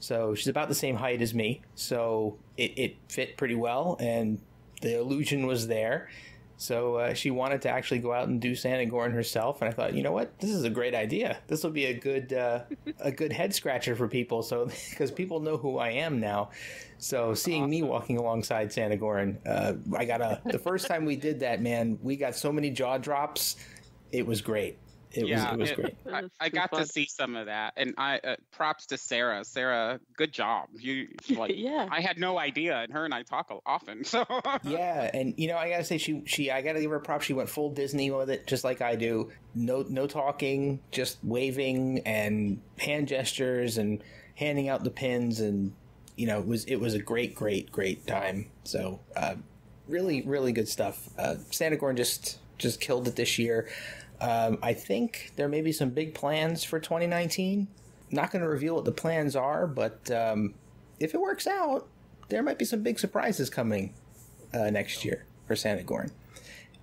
So she's about the same height as me, so it, it fit pretty well, and the illusion was there. So uh, she wanted to actually go out and do Santa Gorn herself, and I thought, you know what, this is a great idea. This will be a good uh, a good head scratcher for people, so because people know who I am now. So seeing awesome. Me walking alongside Santa Gorn, uh, I got a. The first time we did that, man, we got so many jaw drops. It was great. It yeah, was, it was it, great. I, I got fun. to see some of that, and I uh, props to Sarah. Sarah, good job. You like, yeah. I had no idea, and her and I talk often. So yeah, and you know, I gotta say, she she I gotta give her props. She went full Disney with it, just like I do. No no talking, just waving and hand gestures and handing out the pins, and you know, it was it was a great great great time. So uh, really really good stuff. Uh, Santa Gorn just just killed it this year. Um, I think there may be some big plans for twenty nineteen. Not going to reveal what the plans are, but um, if it works out, there might be some big surprises coming uh, next year for Santa Gorn.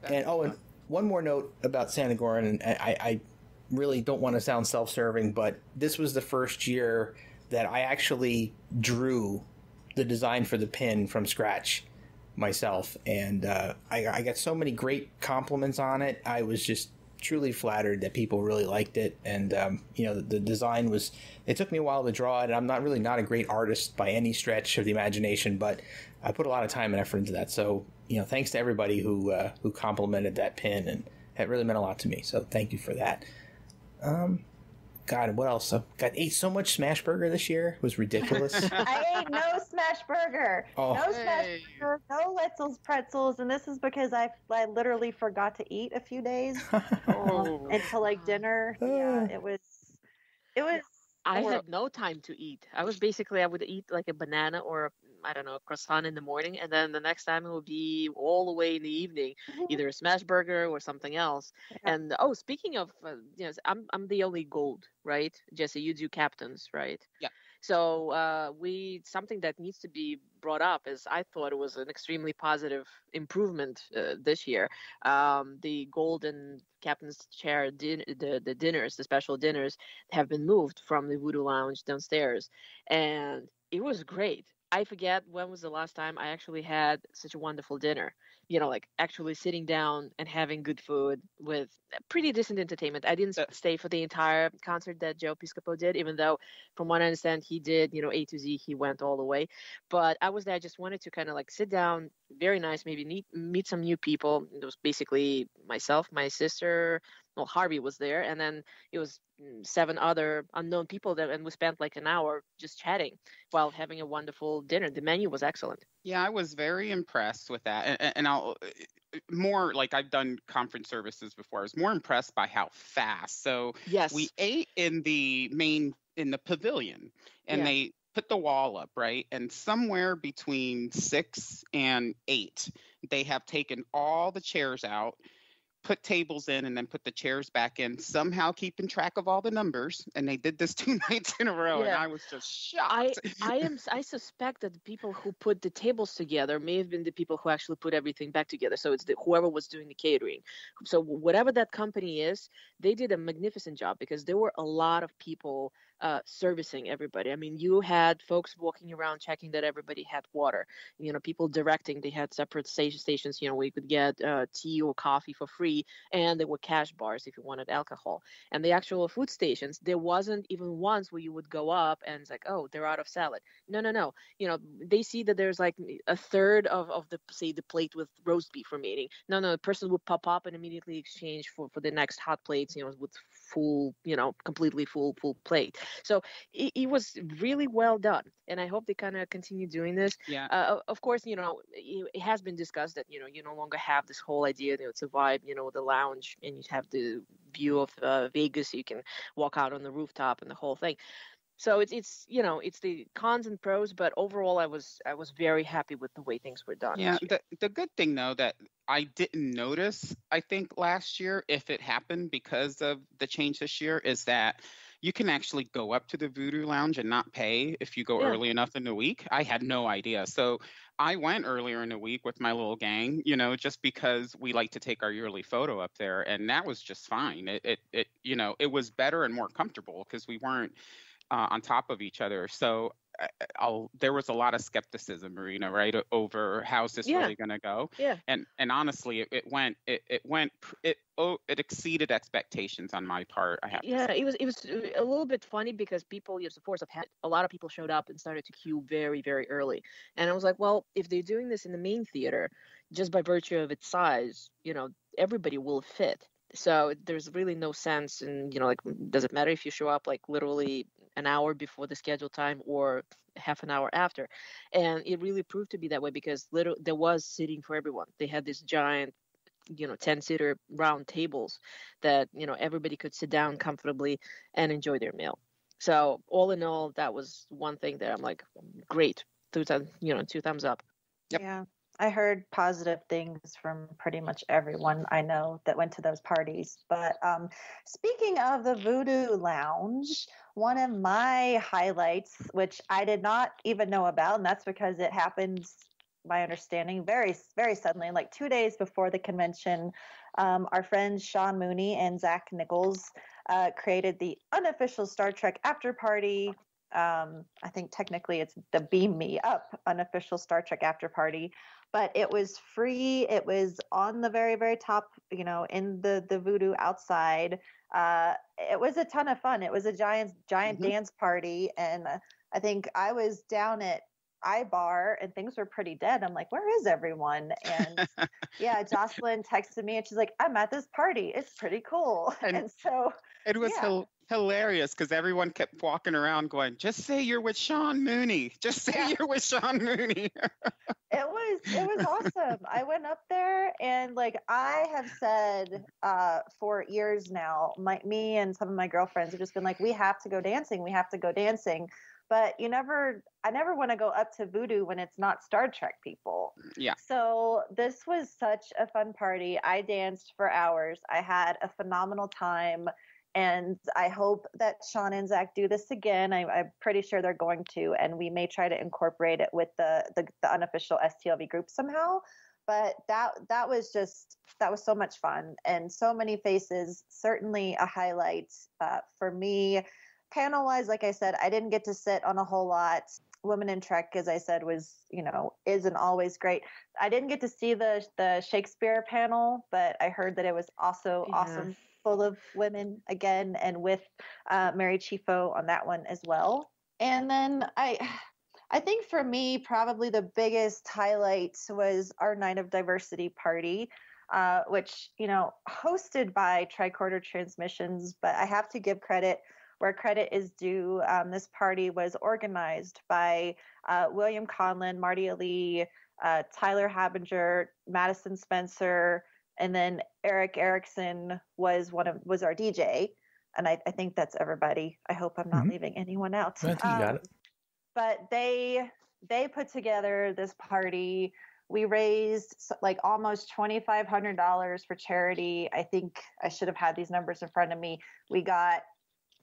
And oh, and one more note about Santa Gorn, and I, I really don't want to sound self-serving, but this was the first year that I actually drew the design for the pin from scratch myself, and uh, I, I got so many great compliments on it. I was just truly flattered that people really liked it. And, um, you know, the, the design was, it took me a while to draw it. And I'm not really not a great artist by any stretch of the imagination, but I put a lot of time and effort into that. So, you know, thanks to everybody who, uh, who complimented that pin, and that really meant a lot to me. So thank you for that. Um, God, what else? I got ate so much Smashburger this year. It was ridiculous. I ate no Smashburger. Oh. No hey. Smashburger, no Wetzel's pretzels. And this is because I, I literally forgot to eat a few days oh. until like dinner. Oh. Yeah, it was, it was. I horrible. Had no time to eat. I was basically, I would eat like a banana or, I don't know, a croissant in the morning. And then the next time it would be all the way in the evening, either a Smashburger or something else. Yeah. And, oh, speaking of, uh, yes, I'm, I'm the only gold, right? Jesse, you do captains, right? Yeah. So uh, we, something that needs to be brought up is I thought it was an extremely positive improvement uh, this year. Um, the golden captain's chair, din the, the dinners, the special dinners have been moved from the Voodoo Lounge downstairs. And it was great. I forget when was the last time I actually had such a wonderful dinner, you know, like actually sitting down and having good food with pretty decent entertainment. I didn't uh, stay for the entire concert that Joe Piscopo did, even though from what I understand he did, you know, A to Z, he went all the way. But I was there. I just wanted to kind of like sit down, very nice, maybe meet, meet some new people. It was basically myself, my sister, well, Harvey was there, and then it was seven other unknown people that, and we spent like an hour just chatting while having a wonderful dinner. The menu was excellent. Yeah, I was very impressed with that. And, and I'll more like I've done conference services before. I was more impressed by how fast. So yes, we ate in the main in the pavilion, and yeah. they put the wall up, right? And somewhere between six and eight, they have taken all the chairs out, put tables in, and then put the chairs back in, somehow keeping track of all the numbers. And they did this two nights in a row, yeah. and I was just shocked. I, I am I suspect that the people who put the tables together may have been the people who actually put everything back together. So it's the, whoever was doing the catering. So whatever that company is, they did a magnificent job, because there were a lot of people uh, servicing everybody. I mean, you had folks walking around checking that everybody had water, you know, people directing, they had separate stations, you know, where you could get uh, tea or coffee for free. And there were cash bars if you wanted alcohol. And the actual food stations, there wasn't even once where you would go up and it's like, oh, they're out of salad. No, no, no. You know, they see that there's like a third of, of the, say, the plate with roast beef remaining. No, no, the person would pop up and immediately exchange for, for the next hot plates, you know, with full, you know, completely full, full plate. So it, it was really well done. And I hope they kind of continue doing this. Yeah. Uh, of course, you know, it, it has been discussed that, you know, you no longer have this whole idea that it's a vibe, you know, the lounge, and you have the view of uh, Vegas. You can walk out on the rooftop and the whole thing. So it's, it's, you know, it's the cons and pros, but overall I was, I was very happy with the way things were done. Yeah. The, the good thing though, that I didn't notice, I think last year, if it happened because of the change this year, is that you can actually go up to the Voodoo Lounge and not pay if you go yeah. early enough in the week. I had no idea. So I went earlier in the week with my little gang, you know, just because we like to take our yearly photo up there. And that was just fine. It, it, it you know, it was better and more comfortable because we weren't uh, on top of each other. So I'll, there was a lot of skepticism, Marina, right, over how's this yeah. really going to go? Yeah. And and honestly, it, it went it it went it oh it exceeded expectations on my part. I have yeah, to say. it was it was a little bit funny because people, you know, force of habit, a lot of people showed up and started to queue very very early, and I was like, well, if they're doing this in the main theater, just by virtue of its size, you know, everybody will fit. So there's really no sense in, you know, like, does it matter if you show up like literally an hour before the scheduled time or half an hour after? And it really proved to be that way because literally there was seating for everyone. They had this giant, you know, ten-seater round tables that, you know, everybody could sit down comfortably and enjoy their meal. So all in all, that was one thing that I'm like, great, two thumbs, you know, two thumbs up. Yep. Yeah. I heard positive things from pretty much everyone I know that went to those parties. But um, speaking of the Voodoo Lounge, one of my highlights, which I did not even know about, and that's because it happened, my understanding, very, very suddenly, like two days before the convention, um, our friends Sean Mooney and Zach Nichols uh, created the unofficial Star Trek after party. Um, I think technically it's the Beam Me Up unofficial Star Trek after party. but it was free. It was on the very, very top, you know, in the, the Voodoo outside. Uh, it was a ton of fun. It was a giant, giant mm-hmm. dance party. And I think I was down at iBar and things were pretty dead. I'm like, where is everyone? And yeah, Jocelyn texted me and she's like, I'm at this party. It's pretty cool. And, and so it was yeah. hel- hilarious because everyone kept walking around going, just say you're with Sean Mooney. Just say yeah. you're with Sean Mooney. It was, it was awesome. I went up there and like, I have said uh, for years now, my, me and some of my girlfriends have just been like, we have to go dancing. We have to go dancing. But you never, I never want to go up to Voodoo when it's not Star Trek people. Yeah. So this was such a fun party. I danced for hours. I had a phenomenal time. And I hope that Sean and Zach do this again. I, I'm pretty sure they're going to. And we may try to incorporate it with the, the, the unofficial S T L V group somehow. But that that was just, that was so much fun. And so many faces, certainly a highlight uh, for me. Panel-wise, like I said, I didn't get to sit on a whole lot. Women in Trek, as I said, was, you know, isn't always great. I didn't get to see the the Shakespeare panel, but I heard that it was also yeah. awesome, full of women again, and with uh, Mary Chifo on that one as well. And then I... I think for me, probably the biggest highlight was our Night of Diversity party, uh, which, you know, hosted by Tricorder Transmissions, but I have to give credit where credit is due. Um, this party was organized by uh, William Conlon, Marty Ali, uh, Tyler Habinger, Madison Spencer, and then Eric Erickson was one of was our D J. And I, I think that's everybody. I hope I'm not mm-hmm. leaving anyone out. I think you um, got it. But they they put together this party. We raised like almost twenty-five hundred dollars for charity. I think I should have had these numbers in front of me. We got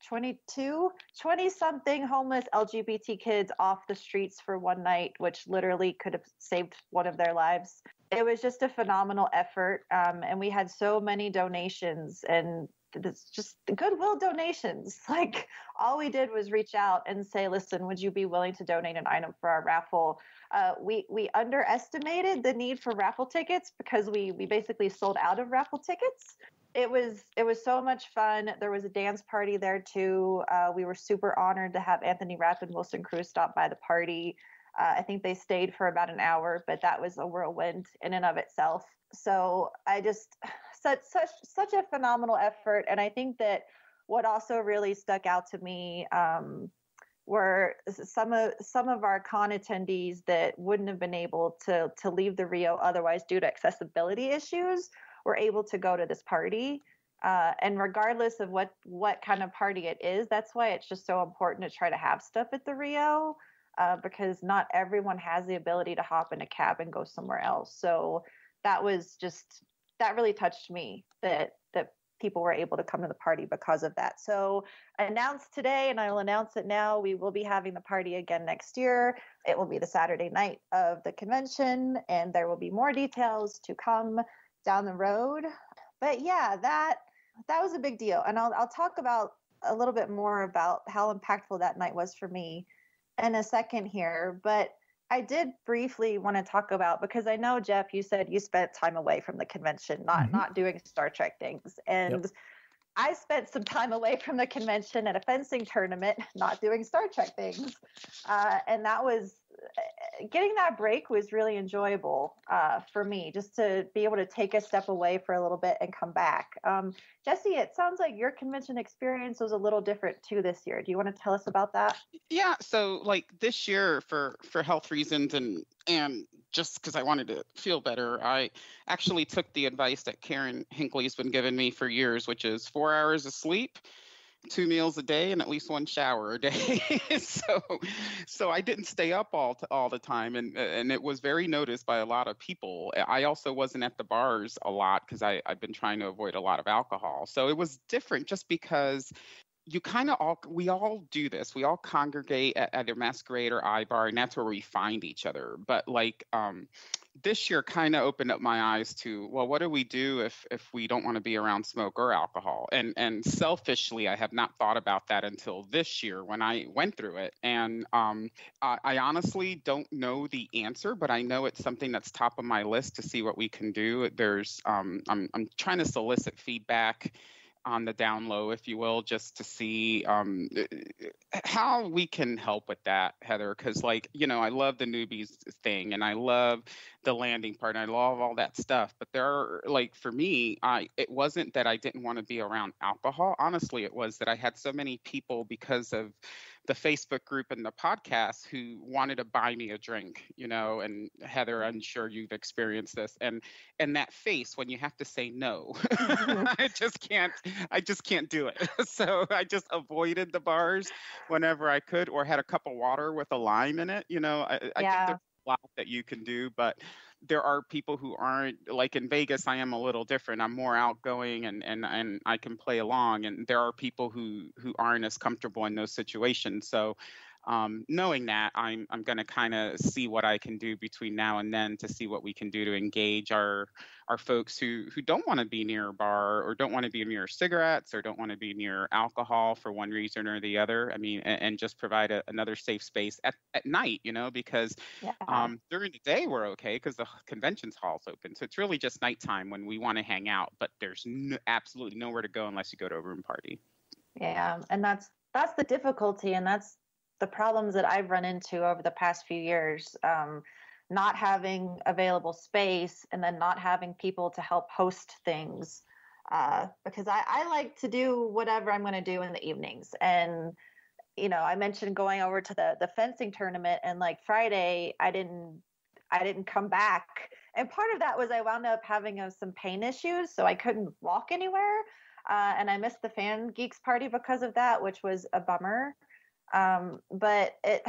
twenty-two, twenty-something homeless L G B T kids off the streets for one night, which literally could have saved one of their lives. It was just a phenomenal effort. Um, and we had so many donations and it's just goodwill donations. Like all we did was reach out and say, listen, would you be willing to donate an item for our raffle? Uh, we, we underestimated the need for raffle tickets because we, we basically sold out of raffle tickets. It was, it was so much fun. There was a dance party there too. Uh, we were super honored to have Anthony Rapp and Wilson Cruz stop by the party. Uh, I think they stayed for about an hour, but that was a whirlwind in and of itself. So I just such such such a phenomenal effort, and I think that what also really stuck out to me um, were some of some of our con attendees that wouldn't have been able to to leave the Rio otherwise due to accessibility issues were able to go to this party. Uh, and regardless of what what kind of party it is, that's why it's just so important to try to have stuff at the Rio. Uh, because not everyone has the ability to hop in a cab and go somewhere else. So that was just, that really touched me that, that people were able to come to the party because of that. So I announced today, and I will announce it now, we will be having the party again next year. It will be the Saturday night of the convention, and there will be more details to come down the road. But yeah, that that was a big deal. And I'll I'll talk about a little bit more about how impactful that night was for me in a second here, but I did briefly want to talk about, because I know, Jeff, you said you spent time away from the convention, not mm-hmm. not doing Star Trek things. And yep. I spent some time away from the convention at a fencing tournament, not doing Star Trek things. Uh, and that was, getting that break was really enjoyable uh, for me, just to be able to take a step away for a little bit and come back. Um, Jesse, it sounds like your convention experience was a little different too this year. Do you want to tell us about that? Yeah. So like this year for, for health reasons and, and just because I wanted to feel better, I actually took the advice that Karen Hinckley's been giving me for years, which is four Four hours of sleep, two meals a day, and at least one shower a day. so, so I didn't stay up all to, all the time, and and it was very noticed by a lot of people. I also wasn't at the bars a lot because I I've been trying to avoid a lot of alcohol. So it was different just because you kind of all we all do this. We all congregate at either Masquerade or iBar, and that's where we find each other. But like um, this year kind of opened up my eyes to, well, what do we do if if we don't want to be around smoke or alcohol? And and selfishly, I have not thought about that until this year when I went through it. And um, I, I honestly don't know the answer, but I know it's something that's top of my list to see what we can do. There's um, I'm I'm trying to solicit feedback on the down low, if you will, just to see um, how we can help with that, Heather. Because, like, you know, I love the newbies thing and I love the landing part and I love all that stuff. But there are, like, for me, I it wasn't that I didn't want to be around alcohol. Honestly, it was that I had so many people because of the Facebook group and the podcast who wanted to buy me a drink, you know. And Heather, I'm sure you've experienced this. And and that face when you have to say no, I just can't. I just can't do it. So I just avoided the bars whenever I could, or had a cup of water with a lime in it. You know, I, yeah. I think there's a lot that you can do, but there are people who aren't, like in Vegas, I am a little different. I'm more outgoing and, and, and I can play along. And there are people who, who aren't as comfortable in those situations. So um, knowing that, I'm, I'm going to kind of see what I can do between now and then to see what we can do to engage our, our folks who, who don't want to be near a bar or don't want to be near cigarettes or don't want to be near alcohol for one reason or the other. I mean, and, and just provide a, another safe space at, at night, you know, because yeah. um, during the day we're okay because the conventions hall's open. So it's really just nighttime when we want to hang out, but there's no, absolutely nowhere to go unless you go to a room party. Yeah. And that's, that's the difficulty. And that's the problems that I've run into over the past few years, um, not having available space and then not having people to help host things. Uh, because I, I like to do whatever I'm going to do in the evenings. And, you know, I mentioned going over to the, the fencing tournament, and like Friday, I didn't, I didn't come back. And part of that was I wound up having uh, some pain issues, so I couldn't walk anywhere. Uh, and I missed the Fan Geeks party because of that, which was a bummer. Um, but it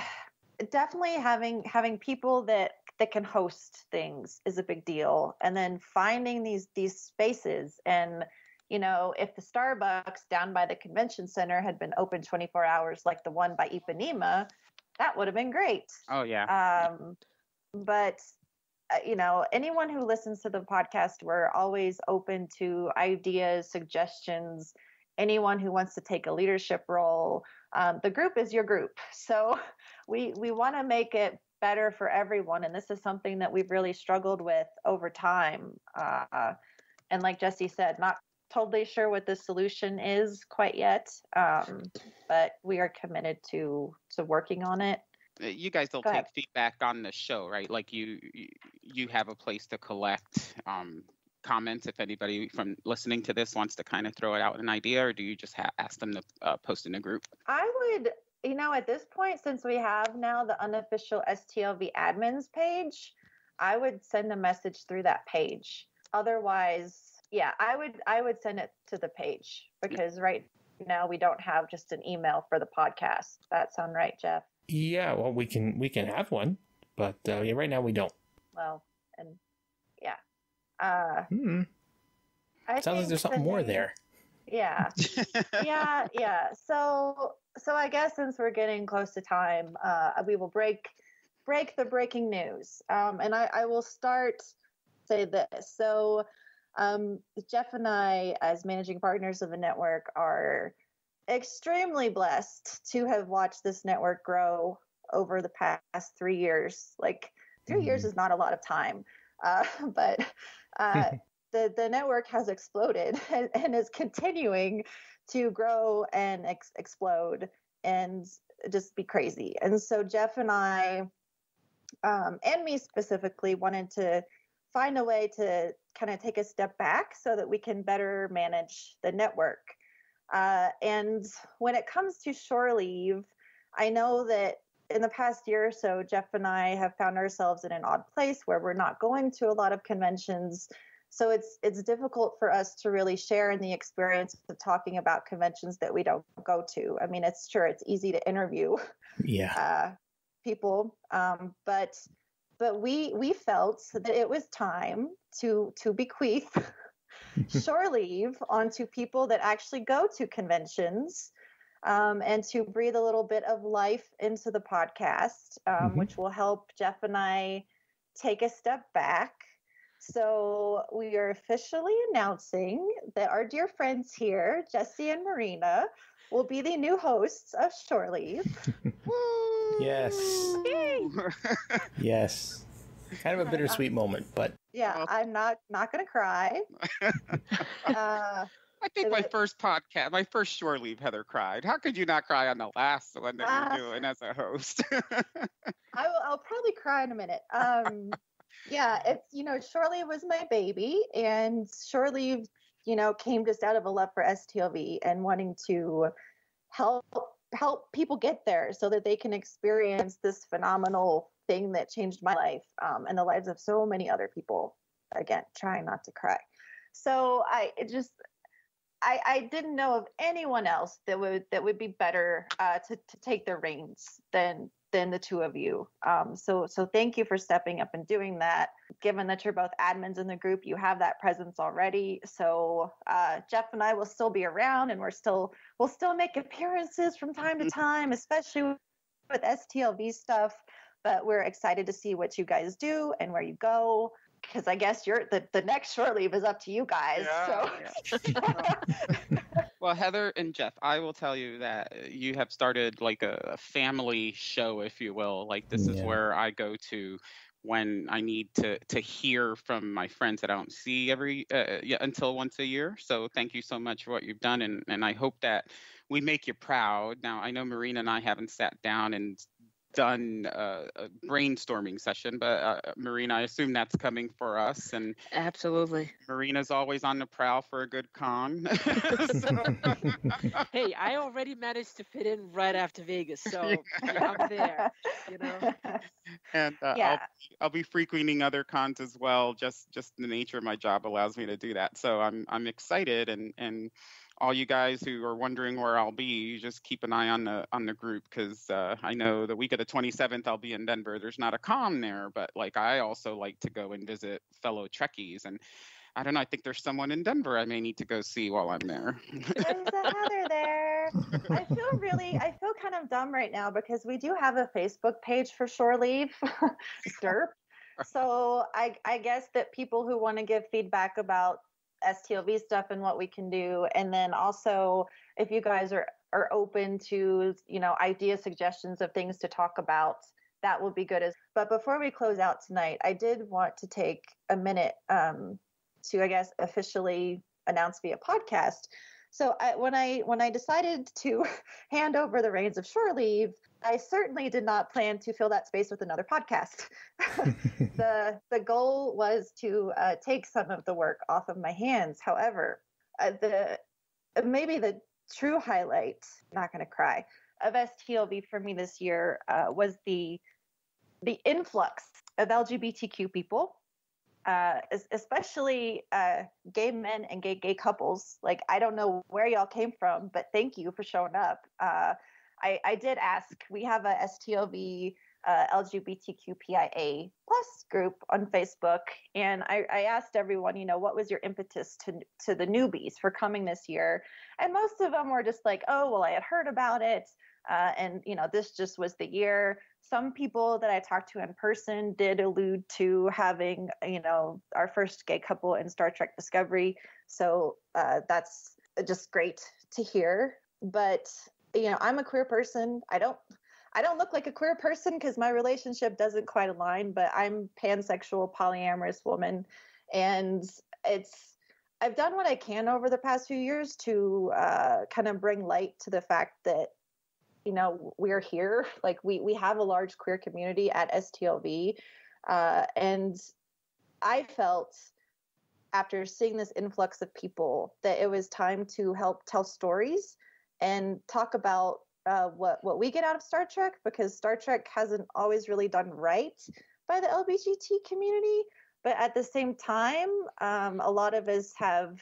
definitely having, having people that, that can host things is a big deal. And then finding these, these spaces. And, you know, if the Starbucks down by the convention center had been open twenty-four hours, like the one by Ipanema, that would have been great. Oh yeah. Um, But, uh, you know, anyone who listens to the podcast, we're always open to ideas, suggestions, anyone who wants to take a leadership role. Um, the group is your group. So we we want to make it better for everyone. And this is something that we've really struggled with over time. Uh, and like Jesse said, not totally sure what the solution is quite yet, um, but we are committed to to working on it. You guys will take feedback on the show, right? Like you, you have a place to collect um, comments. If anybody from listening to this wants to kind of throw it out with an idea, or do you just ha- ask them to uh, post in a group? I would, you know, at this point, since we have now the unofficial S T L V admins page, I would send a message through that page. Otherwise, yeah, I would, I would send it to the page, because right now we don't have just an email for the podcast. Does that sound right, Jeff? Yeah, well, we can we can have one, but uh, yeah, right now we don't. Well, and yeah. Uh, hmm. I Sounds like there's something more there. Yeah, yeah, yeah. So, so I guess since we're getting close to time, uh, we will break break the breaking news, um, and I, I will start say this. So, um, Jeff and I, as managing partners of the network, are extremely blessed to have watched this network grow over the past three years. Like three mm-hmm. years is not a lot of time, uh, but uh, the the network has exploded and, and is continuing to grow and ex- explode and just be crazy. And so Jeff and I, um, and me specifically, wanted to find a way to kind of take a step back so that we can better manage the network. Uh, and when it comes to Shore Leave, I know that in the past year or so, Jeff and I have found ourselves in an odd place where we're not going to a lot of conventions. So it's it's difficult for us to really share in the experience of talking about conventions that we don't go to. I mean, it's sure it's easy to interview yeah. uh, people, um, but but we we felt that it was time to to bequeath Shore Leave onto people that actually go to conventions, um, and to breathe a little bit of life into the podcast, um, mm-hmm. which will help Jeff and I take a step back. So we are officially announcing that our dear friends here, Jesse and Marina, will be the new hosts of Shore Leave. Yes. Yay. Yes. Kind of a bittersweet moment, but yeah, I'm not not gonna cry. uh, I think my first podcast, my first Shore Leave, Heather cried. How could you not cry on the last one that uh, you're doing as a host? I will, I'll probably cry in a minute. Um, yeah, it's, you know, Shore Leave was my baby, and Shore Leave, you know, came just out of a love for S T L V and wanting to help help people get there so that they can experience this phenomenal thing that changed my life um, and the lives of so many other people. Again, trying not to cry. So I it just. I, I didn't know of anyone else that would that would be better uh, to to take the reins than than the two of you. Um, so so thank you for stepping up and doing that. Given that you're both admins in the group, you have that presence already. So uh, Jeff and I will still be around, and we're still we'll still make appearances from time to time, especially with S T L V stuff. But we're excited to see what you guys do and where you go. Because I guess you're the, the next Shore Leave is up to you guys. Yeah, so. Yeah. Well, Heather and Jeff, I will tell you that you have started like a, a family show, if you will. Like this yeah. is where I go to when I need to to hear from my friends that I don't see every uh, yeah, until once a year. So thank you so much for what you've done. And, and I hope that we make you proud. Now, I know Marina and I haven't sat down and done uh, a brainstorming session, but uh, Marina, I assume that's coming for us. And absolutely, Marina's always on the prowl for a good con. Hey, I already managed to fit in right after Vegas, so yeah. Yeah, I'm there. You know, and uh, yeah. I'll, I'll be frequenting other cons as well. Just just the nature of my job allows me to do that, so I'm I'm excited. And and all you guys who are wondering where I'll be, you just keep an eye on the on the group, because uh, I know the week of the twenty-seventh I'll be in Denver. There's not a con there, but like I also like to go and visit fellow Trekkies, and I don't know. I think there's someone in Denver I may need to go see while I'm there. There's a Heather there. I feel really, I feel kind of dumb right now because we do have a Facebook page for Shore Leave, derp. So I I guess that people who want to give feedback about S T L V stuff and what we can do. And then also, if you guys are, are open to, you know, idea suggestions of things to talk about, that will be good. As But before we close out tonight, I did want to take a minute um, to, I guess, officially announce via podcast. So I, when I when I decided to hand over the reins of Shore Leave, I certainly did not plan to fill that space with another podcast. the The goal was to uh, take some of the work off of my hands. However, uh, the maybe the true highlight, not going to cry, of S T L V for me this year uh, was the the influx of L G B T Q people. Uh, especially uh, gay men and gay gay couples. Like, I don't know where y'all came from, but thank you for showing up. Uh, I, I did ask. We have a S T L V uh, L G B T Q P I A plus group on Facebook, and I, I asked everyone, you know, what was your impetus to to the newbies for coming this year? And most of them were just like, oh, well, I had heard about it, uh, and you know, this just was the year. Some people that I talked to in person did allude to having, you know, our first gay couple in Star Trek Discovery. So uh, that's just great to hear. But, you know, I'm a queer person. I don't I don't look like a queer person because my relationship doesn't quite align, but I'm pansexual, polyamorous woman. And it's I've done what I can over the past few years to uh, kind of bring light to the fact that, you know, we're here, like we, we have a large queer community at S T L V. Uh, and I felt after seeing this influx of people that it was time to help tell stories and talk about uh, what, what we get out of Star Trek, because Star Trek hasn't always really done right by the L G B T community. But at the same time, um, a lot of us have,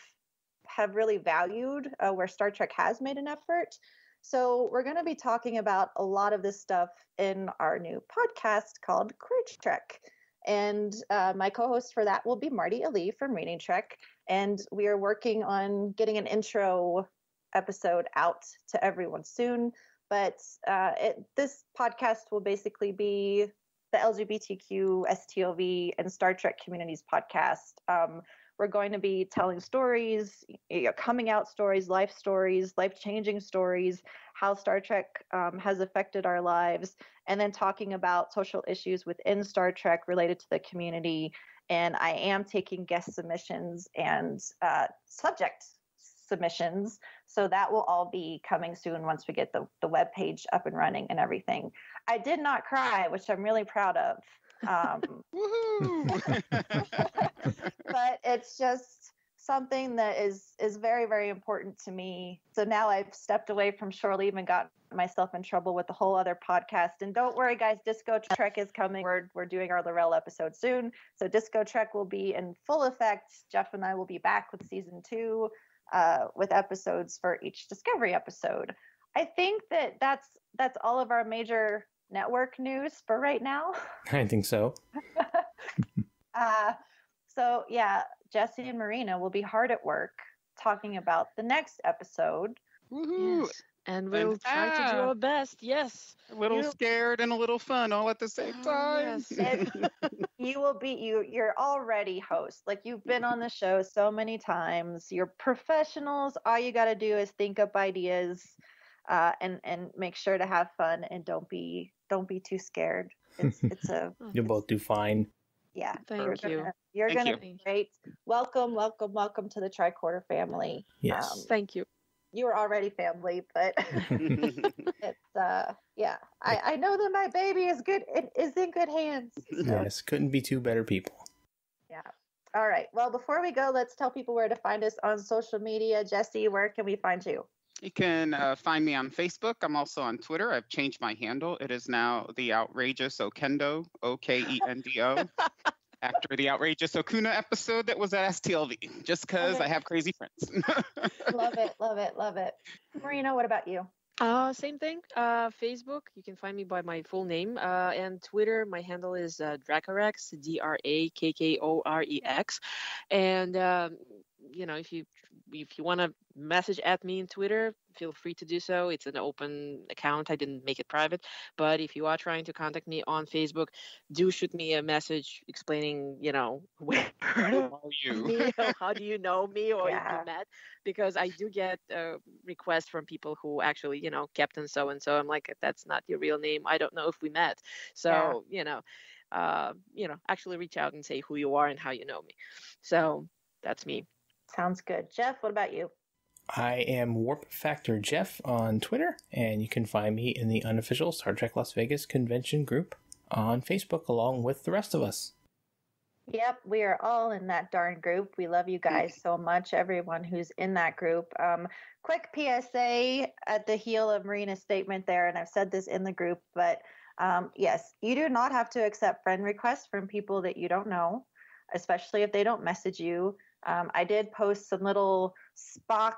have really valued uh, where Star Trek has made an effort. So we're going to be talking about a lot of this stuff in our new podcast called Queer Trek. And uh, my co-host for that will be Marty Ali from Reading Trek. And we are working on getting an intro episode out to everyone soon. But uh, it, this podcast will basically be the L G B T Q, S T L V, and Star Trek Communities podcast. Um, we're going to be telling stories, you know, coming out stories, life stories, life-changing stories, how Star Trek um, has affected our lives, and then talking about social issues within Star Trek related to the community. And I am taking guest submissions and uh, subject submissions. So that will all be coming soon once we get the, the webpage up and running and everything. I did not cry, which I'm really proud of. Um, but it's just something that is, is very, very important to me. So now I've stepped away from Shore Leave and got myself in trouble with the whole other podcast. And don't worry, guys, Disco Trek is coming. We're, we're doing our Laurel episode soon. So Disco Trek will be in full effect. Jeff and I will be back with season two uh, with episodes for each Discovery episode. I think that that's, that's all of our major network news for right now. I think so. uh, so yeah, Jesse and Marina will be hard at work talking about the next episode. Woohoo! Yes. And we'll and, try ah, to do our best. Yes. A little You'll... scared and a little fun all at the same oh, time. Yes. You will be, you, you're already host. Like, you've been on the show so many times. You're professionals. All you got to do is think up ideas uh, and, and make sure to have fun and don't be, don't be too scared. It's, it's a, you'll both do fine. Yeah. Thank gonna, you. You're going to be great. Welcome, welcome, welcome to the Tricorder family. Yes. Um, Thank you. You were already family, but it's uh yeah. I, I know that my baby is good it is in good hands. So. Yes, couldn't be two better people. Yeah. All right. Well, before we go, let's tell people where to find us on social media. Jesse, where can we find you? You can uh, find me on Facebook. I'm also on Twitter. I've changed my handle. It is now the outrageous Oquendo, O K E N D O. After the outrageous Okuna episode that was at S T L V, just because I have crazy friends. Love it, love it, love it. Marina, what about you? Uh, same thing. Uh, Facebook, you can find me by my full name. Uh, and Twitter, my handle is uh, Dracorex, D R A K K O R E X. And, um, you know, if you if you want to message at me on Twitter, feel free to do so. It's an open account. I didn't make it private. But if you are trying to contact me on Facebook, do shoot me a message explaining, you know, where you? How do you know me or yeah. if you met? Because I do get uh, requests from people who actually, you know, Captain so-and-so. I'm like, that's not your real name. I don't know if we met. So, yeah. you know, uh, you know, actually reach out and say who you are and how you know me. So that's me. Sounds good. Jeff, what about you? I am Warp Factor Jeff on Twitter, and you can find me in the unofficial Star Trek Las Vegas convention group on Facebook along with the rest of us. Yep, we are all in that darn group. We love you guys so much, everyone who's in that group. Um, quick P S A at the heel of Marina's statement there, and I've said this in the group, but um, yes, you do not have to accept friend requests from people that you don't know, especially if they don't message you. Um, I did post some little Spock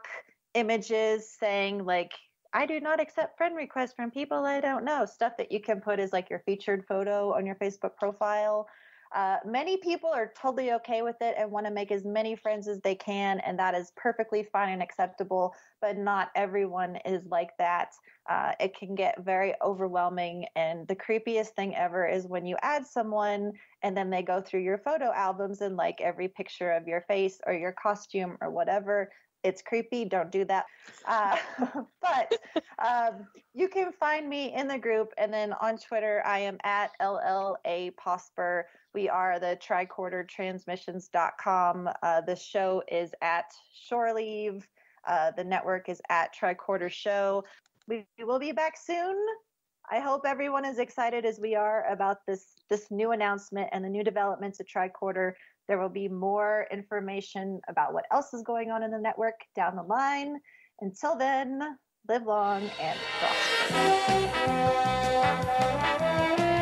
images saying, like, I do not accept friend requests from people I don't know. Stuff that you can put as, like, your featured photo on your Facebook profile. Uh, many people are totally okay with it and want to make as many friends as they can, and that is perfectly fine and acceptable, but not everyone is like that. Uh, it can get very overwhelming, and the creepiest thing ever is when you add someone and then they go through your photo albums and like every picture of your face or your costume or whatever. It's creepy. Don't do that. Uh, but um, you can find me in the group. And then on Twitter, I am at L L A Posper. We are the tricorder transmissions dot com. Uh, the show is at Shore Leave. Uh, the network is at Tricorder Show. We will be back soon. I hope everyone is excited as we are about this, this new announcement and the new developments at Tricorder. There will be more information about what else is going on in the network down the line. Until then, live long and prosper.